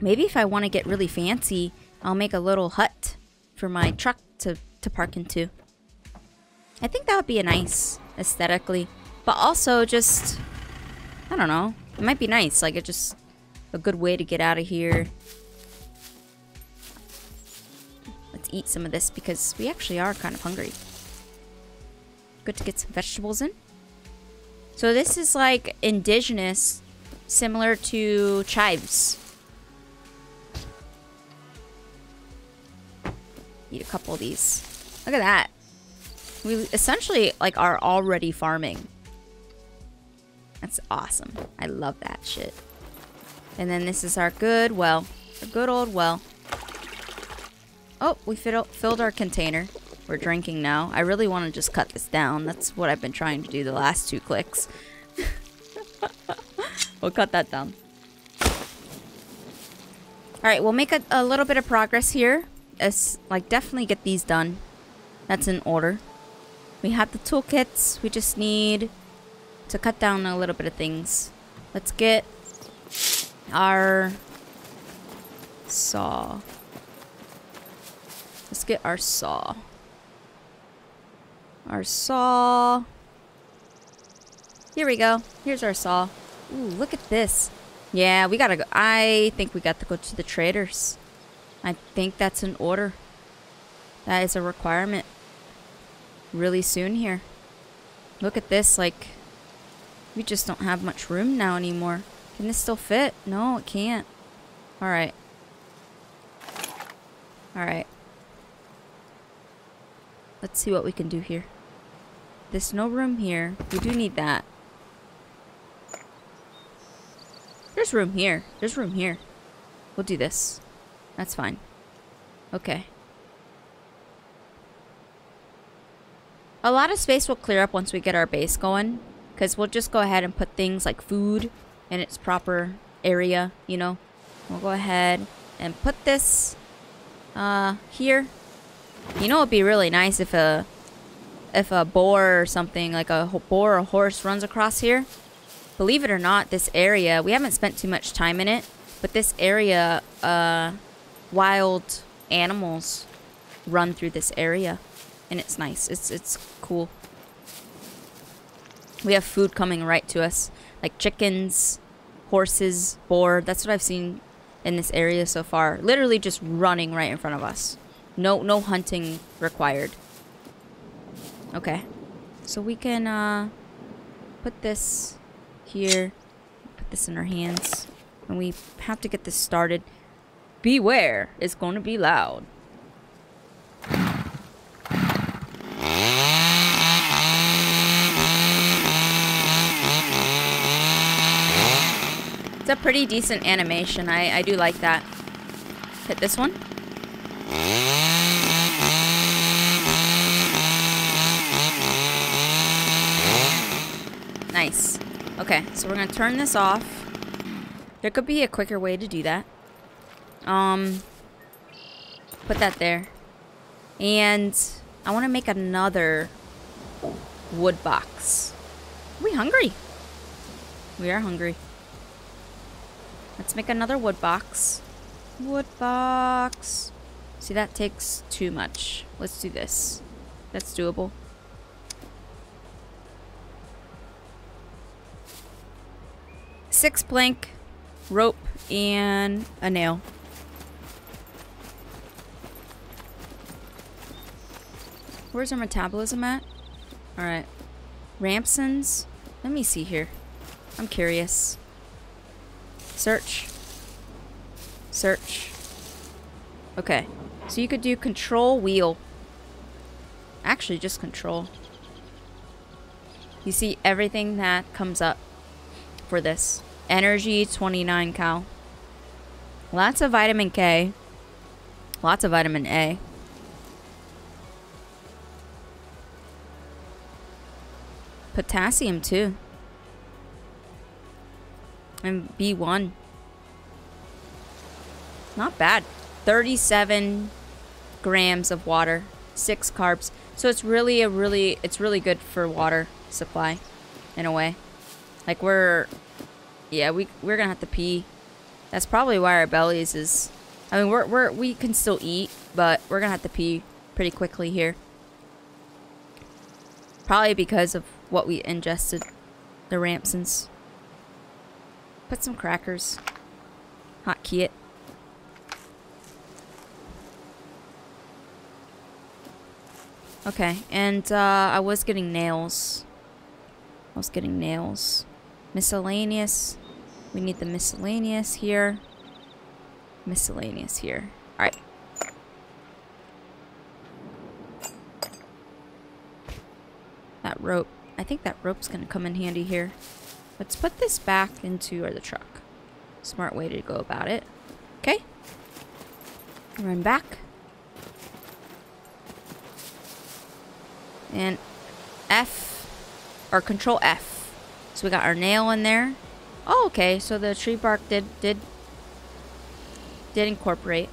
Maybe if I want to get really fancy, I'll make a little hut for my truck to, to park into. I think that would be a nice aesthetically. But also just, I don't know. It might be nice. Like, it's just a good way to get out of here. Let's eat some of this because we actually are kind of hungry. Good to get some vegetables in. So this is like indigenous, similar to chives. Eat a couple of these. Look at that. We essentially like are already farming. That's awesome. I love that shit. And then this is our good well. A good old well. Oh, we filled our container. We're drinking now. I really want to just cut this down. That's what I've been trying to do the last two clicks. We'll cut that down. Alright, we'll make a, a little bit of progress here. As, like, definitely get these done. That's in order. We have the toolkits. We just need to cut down a little bit of things. Let's get our saw. Let's get our saw. Our saw. Here we go. Here's our saw. Ooh, look at this. Yeah, we gotta go. I think we got to go to the traders. I think that's an order. That is a requirement. Really soon here. Look at this, like, we just don't have much room now anymore. Can this still fit? No, it can't. Alright. Alright. Let's see what we can do here. There's no room here. We do need that. There's room here. There's room here. We'll do this. That's fine. Okay. A lot of space will clear up once we get our base going. Because we'll just go ahead and put things like food in its proper area, you know. We'll go ahead and put this uh, here. You know, it'd be really nice if a if a boar or something, like a boar or a horse runs across here. Believe it or not, this area, we haven't spent too much time in it. But this area, uh, wild animals run through this area, and it's nice. It's it's cool. We have food coming right to us, like chickens, horses, boar. That's what I've seen in this area so far. Literally just running right in front of us. No no hunting required. Okay, so we can uh, put this here. Put this in our hands. And we have to get this started. Beware, it's going to be loud. It's a pretty decent animation. I, I do like that. Hit this one. Nice. Okay, so we're going to turn this off. There could be a quicker way to do that. Um, put that there. And I want to make another wood box. Are we hungry? We are hungry. Let's make another wood box. Wood box. See, that takes too much. Let's do this. That's doable. Six plank. Rope and a nail. Where's our metabolism at? Alright. Ramsons? Let me see here. I'm curious. Search. Search. Okay. So you could do control wheel. Actually, just control. You see everything that comes up for this. Energy, twenty-nine cow. Lots of vitamin K. Lots of vitamin A. Potassium, too. And B one. Not bad. thirty-seven grams of water. six carbs. So it's really a really, it's really good for water supply. in a way. Like, we're... Yeah, we, we're gonna have to pee. That's probably why our bellies is... I mean, we're, we're, we can still eat, but we're gonna have to pee pretty quickly here. Probably because of what we ingested. The Ramsons. Put some crackers. Hotkey it. Okay, and uh, I was getting nails. I was getting nails. Miscellaneous. We need the miscellaneous here. Miscellaneous here. Alright. That rope. I think that rope's gonna come in handy here. Let's put this back into the truck. Smart way to go about it. Okay. Run back. And F, or Control F. So we got our nail in there. Oh, okay. So the tree bark did did did incorporate.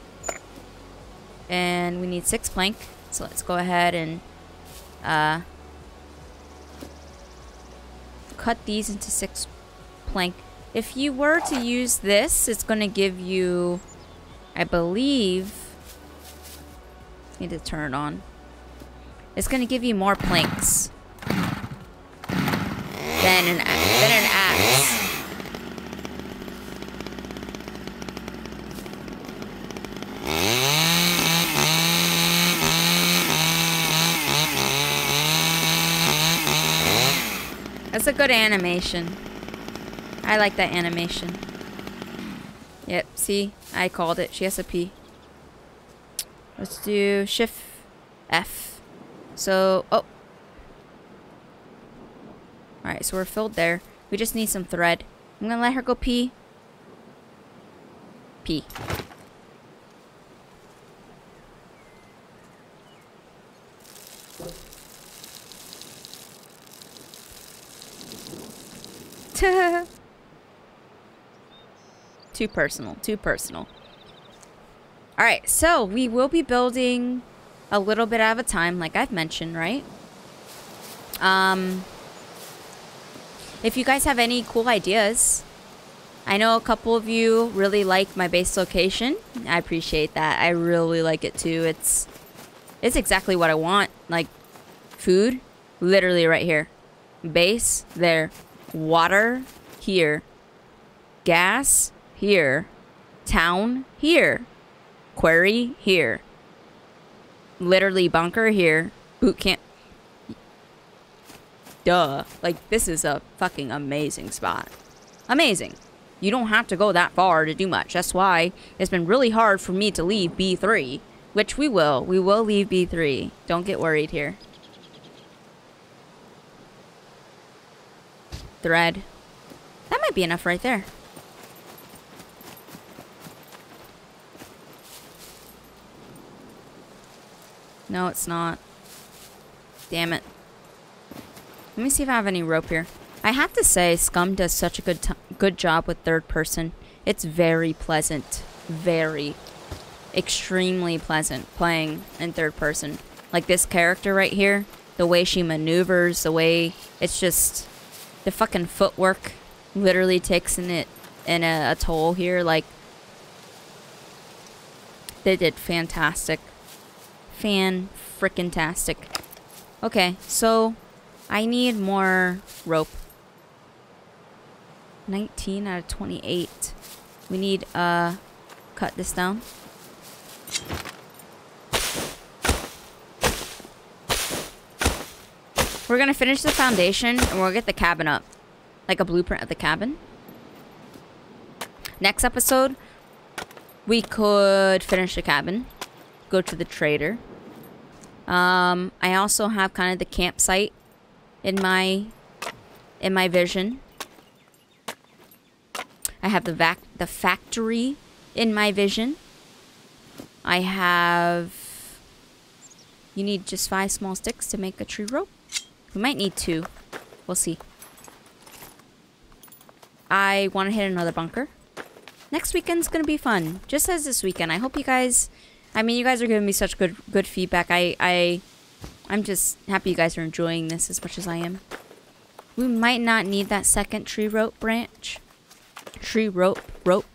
And we need six plank. So let's go ahead and uh, cut these into six plank. If you were to use this, it's going to give you, I believe. Need to turn it on. It's going to give you more planks than an, than an axe. That's a good animation. I like that animation. Yep, see? I called it. She has a P. Let's do Shift F. So, oh. Alright, so we're filled there. We just need some thread. I'm gonna let her go pee. Pee. Too personal, too personal. Alright, so we will be building a little bit at a time, like I've mentioned, right? Um, if you guys have any cool ideas, I know a couple of you really like my base location. I appreciate that. I really like it too. It's it's exactly what I want. Like, food, literally right here. Base, there. Water, here. Gas, here. Town, here. Quarry, here. Literally bunker here. Boot camp. Duh. Like, this is a fucking amazing spot. Amazing. You don't have to go that far to do much. That's why it's been really hard for me to leave B three. Which we will. We will leave B three. Don't get worried here. Thread. That might be enough right there. No, it's not. Damn it. Let me see if I have any rope here. I have to say, Scum does such a good good job with third person. It's very pleasant. Very. Extremely pleasant playing in third person. Like this character right here. The way she maneuvers. The way... It's just... The fucking footwork literally takes in it in a, a toll here. Like... They did fantastic. Fan-frickin-tastic. Okay, so I need more rope. nineteen out of twenty-eight. We need, uh, cut this down. We're gonna finish the foundation and we'll get the cabin up. Like a blueprint of the cabin. Next episode, we could finish the cabin. Go to the trader. Um, I also have kind of the campsite in my in my vision. I have the vac the factory in my vision. I have. You need just five small sticks to make a tree rope. We might need two. We'll see. I want to hit another bunker. Next weekend's gonna be fun, just as this weekend. I hope you guys. I mean, you guys are giving me such good good feedback. I, I, I'm just happy you guys are enjoying this as much as I am. We might not need that second tree rope branch. Tree rope, rope.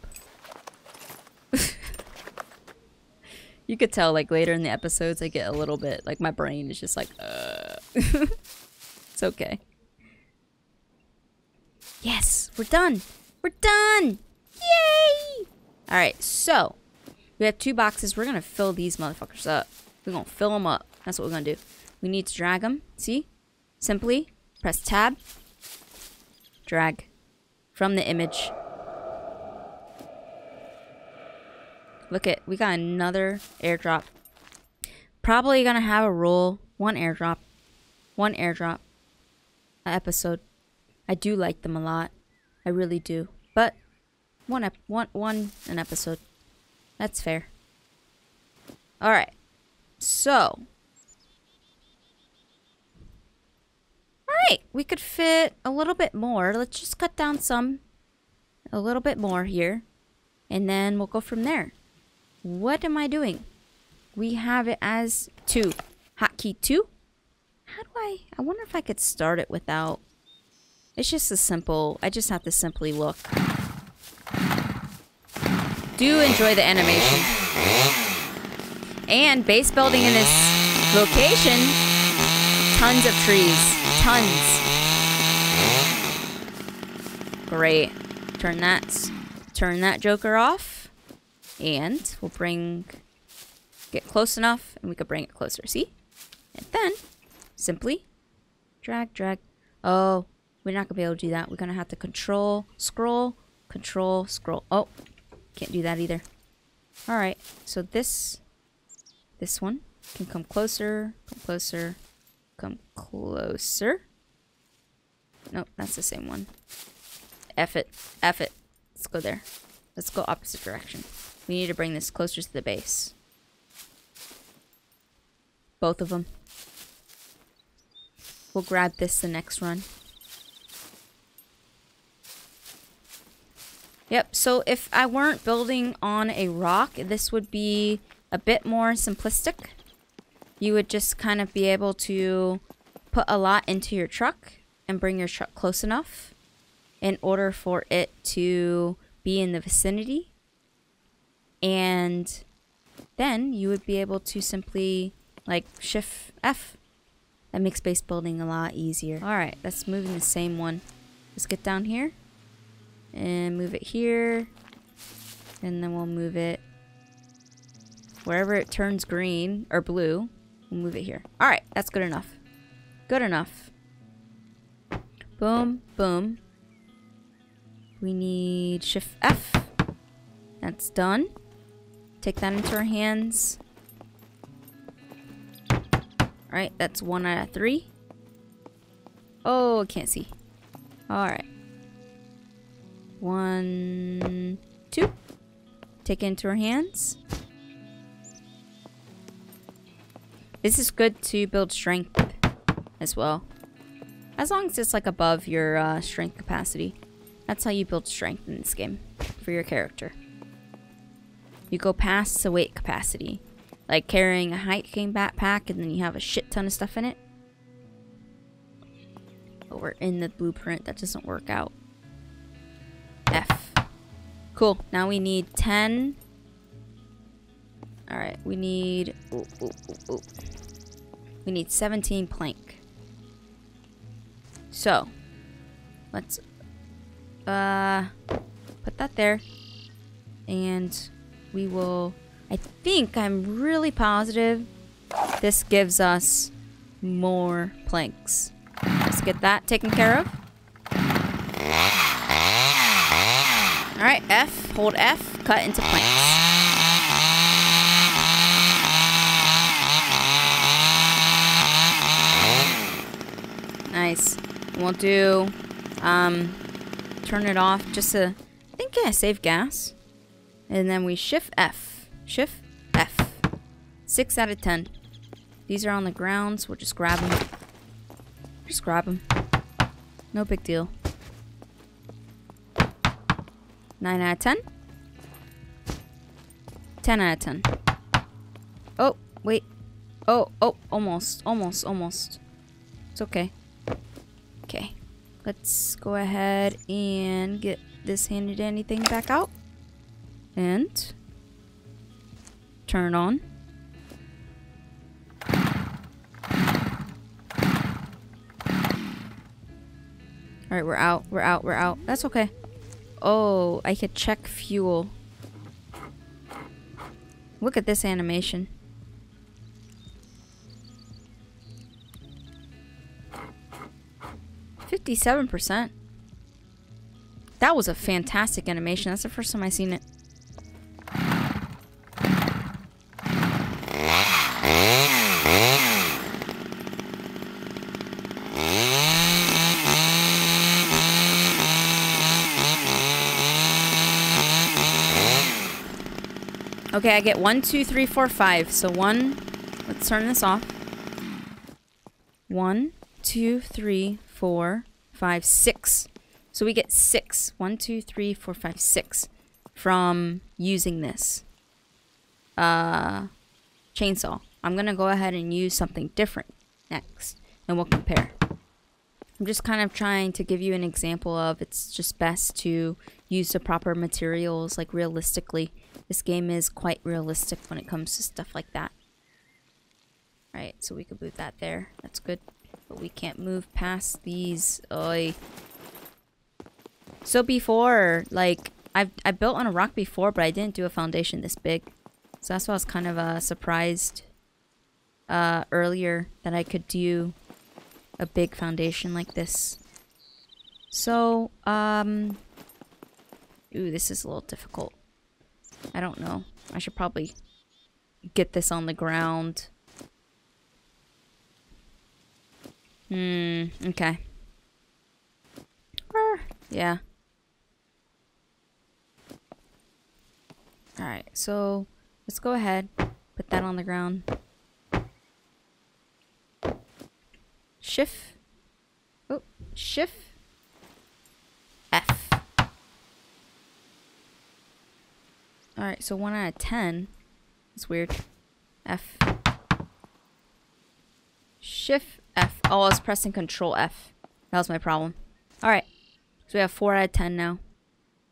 You could tell, like, later in the episodes, I get a little bit, like, my brain is just like, uh. It's okay. Yes, we're done. We're done. Yay! All right, so we have two boxes. We're going to fill these motherfuckers up. We're going to fill them up. That's what we're going to do. We need to drag them. See? Simply press tab. Drag from the image. Look at, we got another airdrop. Probably going to have a rule. One airdrop. One airdrop. An episode. I do like them a lot. I really do. But one ep one one an episode. That's fair. All right. So. All right, we could fit a little bit more. Let's just cut down some a little bit more here and then we'll go from there. What am I doing? We have it as two. Hotkey two. How do I I wonder if I could start it without. It's just a simple, I just have to simply look. Do enjoy the animation. And base building in this location. Tons of trees. Tons. Great. Turn that, turn that joker off. And we'll bring, get close enough and we could bring it closer. See? And then, simply drag, drag. Oh. We're not gonna be able to do that. We're gonna have to control, scroll, control, scroll. Oh, can't do that either. All right, so this, this one can come closer, come closer, come closer. Nope, that's the same one. F it, F it. Let's go there. Let's go opposite direction. We need to bring this closer to the base. Both of them. We'll grab this the next run. Yep, so if I weren't building on a rock, this would be a bit more simplistic. You would just kind of be able to put a lot into your truck and bring your truck close enough in order for it to be in the vicinity. And then you would be able to simply, like, shift F. That makes base building a lot easier. All right, that's moving the same one. Let's get down here. And move it here. And then we'll move it wherever it turns green or blue. We'll move it here. All right, that's good enough. Good enough. Boom, boom. We need shift F. That's done. Take that into our hands. All right, that's one out of three. Oh, I can't see. All right. One, two. Take it into our hands. This is good to build strength as well. As long as it's like above your uh, strength capacity. That's how you build strength in this game for your character. You go past the weight capacity. Like carrying a hiking backpack and then you have a shit ton of stuff in it. But we're in the blueprint. That doesn't work out. F. Cool. Now we need ten. All right. We need... Ooh, ooh, ooh, ooh. We need seventeen plank. So. Let's... Uh... Put that there. And we will... I think I'm really positive this gives us more planks. Let's get that taken care of. Alright, F, hold F, cut into planks. Nice. We'll do, um, turn it off just to, I think, yeah, save gas. And then we shift F. Shift F. Six out of ten. These are on the ground, so we'll just grab them. Just grab them. No big deal. nine out of ten. ten out of ten. Oh, wait. Oh, oh, almost, almost, almost. It's okay. Okay. Let's go ahead and get this handy dandy thing back out. And turn on. Alright, we're out, we're out, we're out. That's okay. Oh, I could check fuel. Look at this animation. fifty-seven percent. That was a fantastic animation. That's the first time I've seen it. Okay, I get one, two, three, four, five. So one, let's turn this off. One, two, three, four, five, six. So we get six. One, two, three, four, five, six from using this uh, chainsaw. I'm gonna go ahead and use something different next, and we'll compare. I'm just kind of trying to give you an example of it's just best to use the proper materials, like realistically. This game is quite realistic when it comes to stuff like that. Alright, so we could move that there. That's good. But we can't move past these. Oy. So before, like, I've, I built on a rock before, but I didn't do a foundation this big. So that's why I was kind of uh, surprised uh, earlier that I could do a big foundation like this. So, um... ooh, this is a little difficult. I don't know. I should probably get this on the ground. Hmm, okay. Uh, yeah. Alright, so let's go ahead, put that on the ground. Shift. Oh, shift. F. Alright, so one out of ten. It's weird. F. Shift F. Oh, I was pressing Control F. That was my problem. Alright. So we have four out of ten now.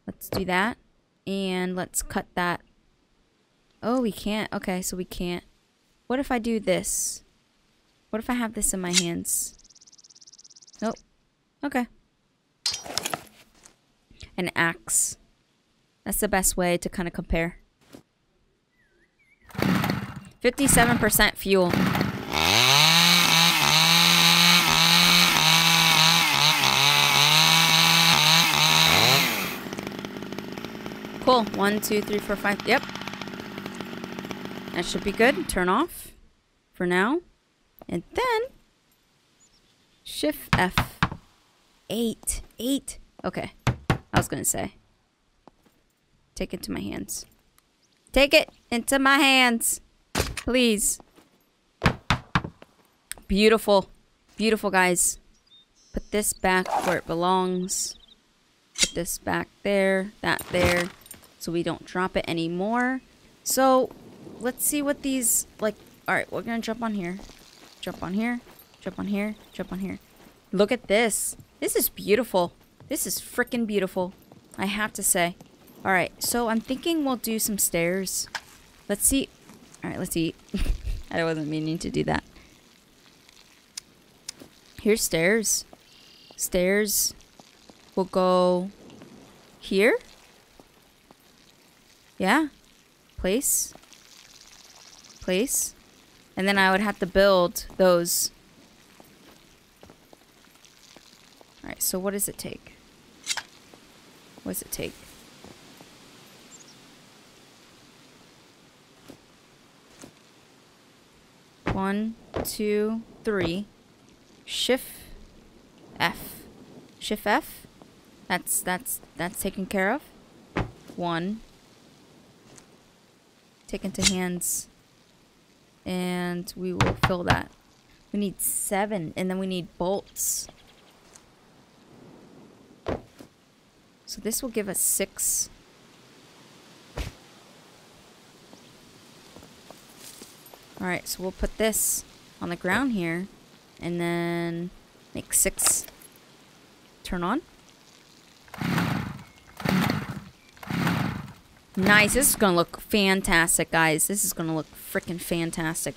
Let's do that. And let's cut that. Oh, we can't. Okay, so we can't. What if I do this? What if I have this in my hands? Nope. Okay. An axe. That's the best way to kind of compare. fifty-seven percent fuel. Cool. One, two, three, four, five. Yep. That should be good. Turn off for now. And then Shift F. Eight. Eight. Okay. I was going to say. Take it to my hands. Take it into my hands. Please. Beautiful. Beautiful, guys. Put this back where it belongs. Put this back there. That there. So we don't drop it anymore. So, let's see what these, like, alright, we're gonna jump on here. Jump on here. Jump on here. Jump on here. Look at this. This is beautiful. This is freaking beautiful. I have to say. Alright, so I'm thinking we'll do some stairs. Let's see. Alright, let's eat. I wasn't meaning to do that. Here's stairs. Stairs. We'll go here? Yeah. Place. Place. And then I would have to build those. Alright, so what does it take? What does it take? One, two, three. Shift F. Shift F. That's that's that's taken care of. One. Take into hands. And we will fill that. We need seven, and then we need bolts. So this will give us six. Alright, so we'll put this on the ground here, and then make six. turn on. Nice. This is going to look fantastic, guys. This is going to look freaking fantastic.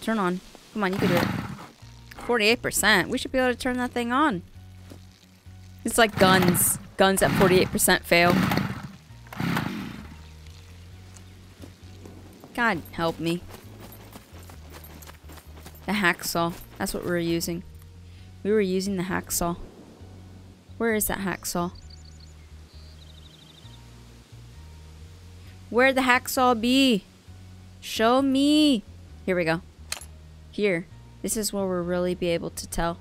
Turn on. Come on, you can do it. forty-eight percent. We should be able to turn that thing on. It's like guns. Guns at forty-eight percent fail. God help me. The hacksaw. That's what we were using. We were using the hacksaw. Where is that hacksaw? Where'd the hacksaw be? Show me. Here we go. Here. This is where we'll really be able to tell.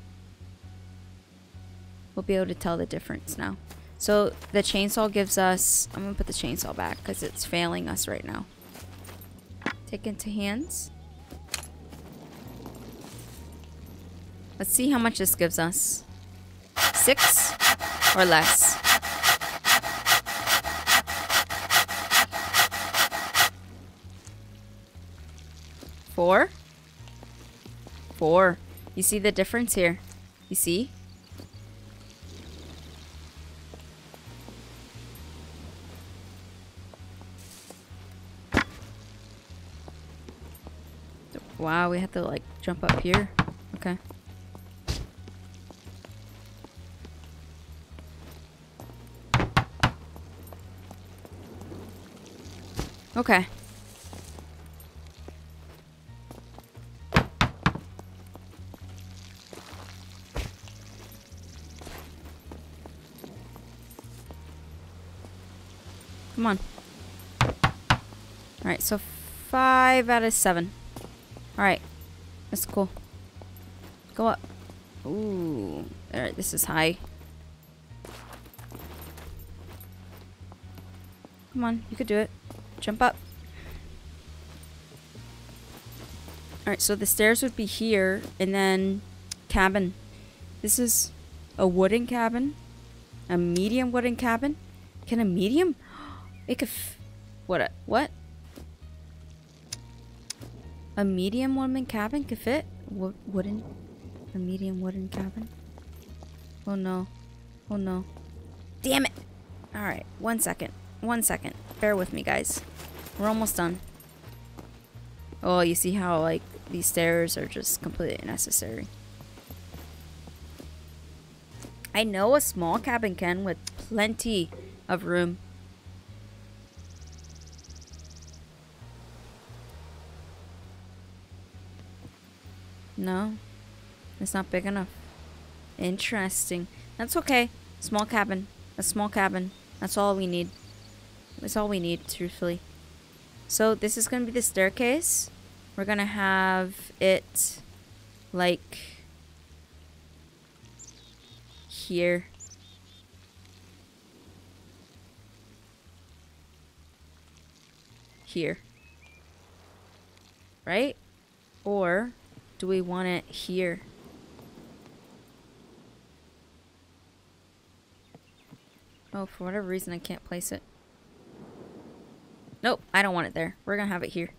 We'll be able to tell the difference now. So the chainsaw gives us... I'm going to put the chainsaw back because it's failing us right now. Take into hands. Let's see how much this gives us. Six or less. Four. Four. You see the difference here? You see? Wow, we have to like jump up here. Okay. Okay. Come on. Alright, so five out of seven. Alright. That's cool. Go up. Ooh. Alright, this is high. Come on, you could do it. Jump up. Alright, so the stairs would be here, and then cabin. This is a wooden cabin. A medium wooden cabin. Can a medium? It could... F what? A, what? A medium wooden cabin could fit? Wo wooden? A medium wooden cabin? Oh no. Oh no. Damn it! Alright, one second. One second. Bear with me, guys. We're almost done. Oh, you see how, like, these stairs are just completely unnecessary. I know a small cabin can with plenty of room. No, it's not big enough. Interesting. That's okay. Small cabin. A small cabin. That's all we need. That's all we need, truthfully. So this is going to be the staircase. We're going to have it like here. Here. Right? Or... do we want it here? Oh, for whatever reason, I can't place it. Nope, I don't want it there. We're gonna have it here.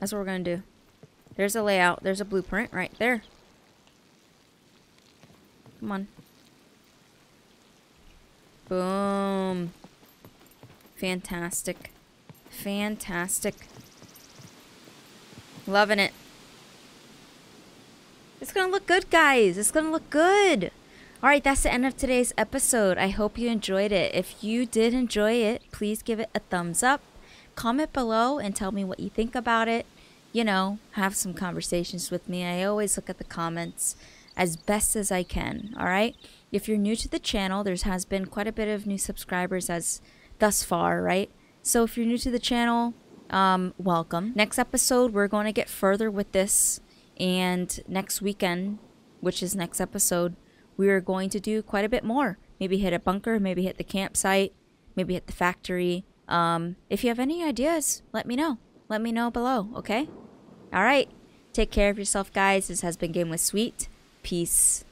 That's what we're gonna do. There's a layout. There's a blueprint right there. Come on. Boom. Fantastic. Fantastic. Loving it. It's gonna look good, guys. It's gonna look good. Alright, that's the end of today's episode. I hope you enjoyed it. If you did enjoy it, please give it a thumbs up. Comment below and tell me what you think about it. You know, have some conversations with me. I always look at the comments as best as I can, alright? If you're new to the channel, there has been quite a bit of new subscribers as thus far, right? So if you're new to the channel, um, welcome. Next episode, we're going to get further with this. And next weekend, which is next episode, we are going to do quite a bit more. Maybe hit a bunker, maybe hit the campsite, maybe hit the factory. Um, if you have any ideas, let me know. Let me know below, okay? All right. Take care of yourself, guys. This has been Game with Sweet. Peace.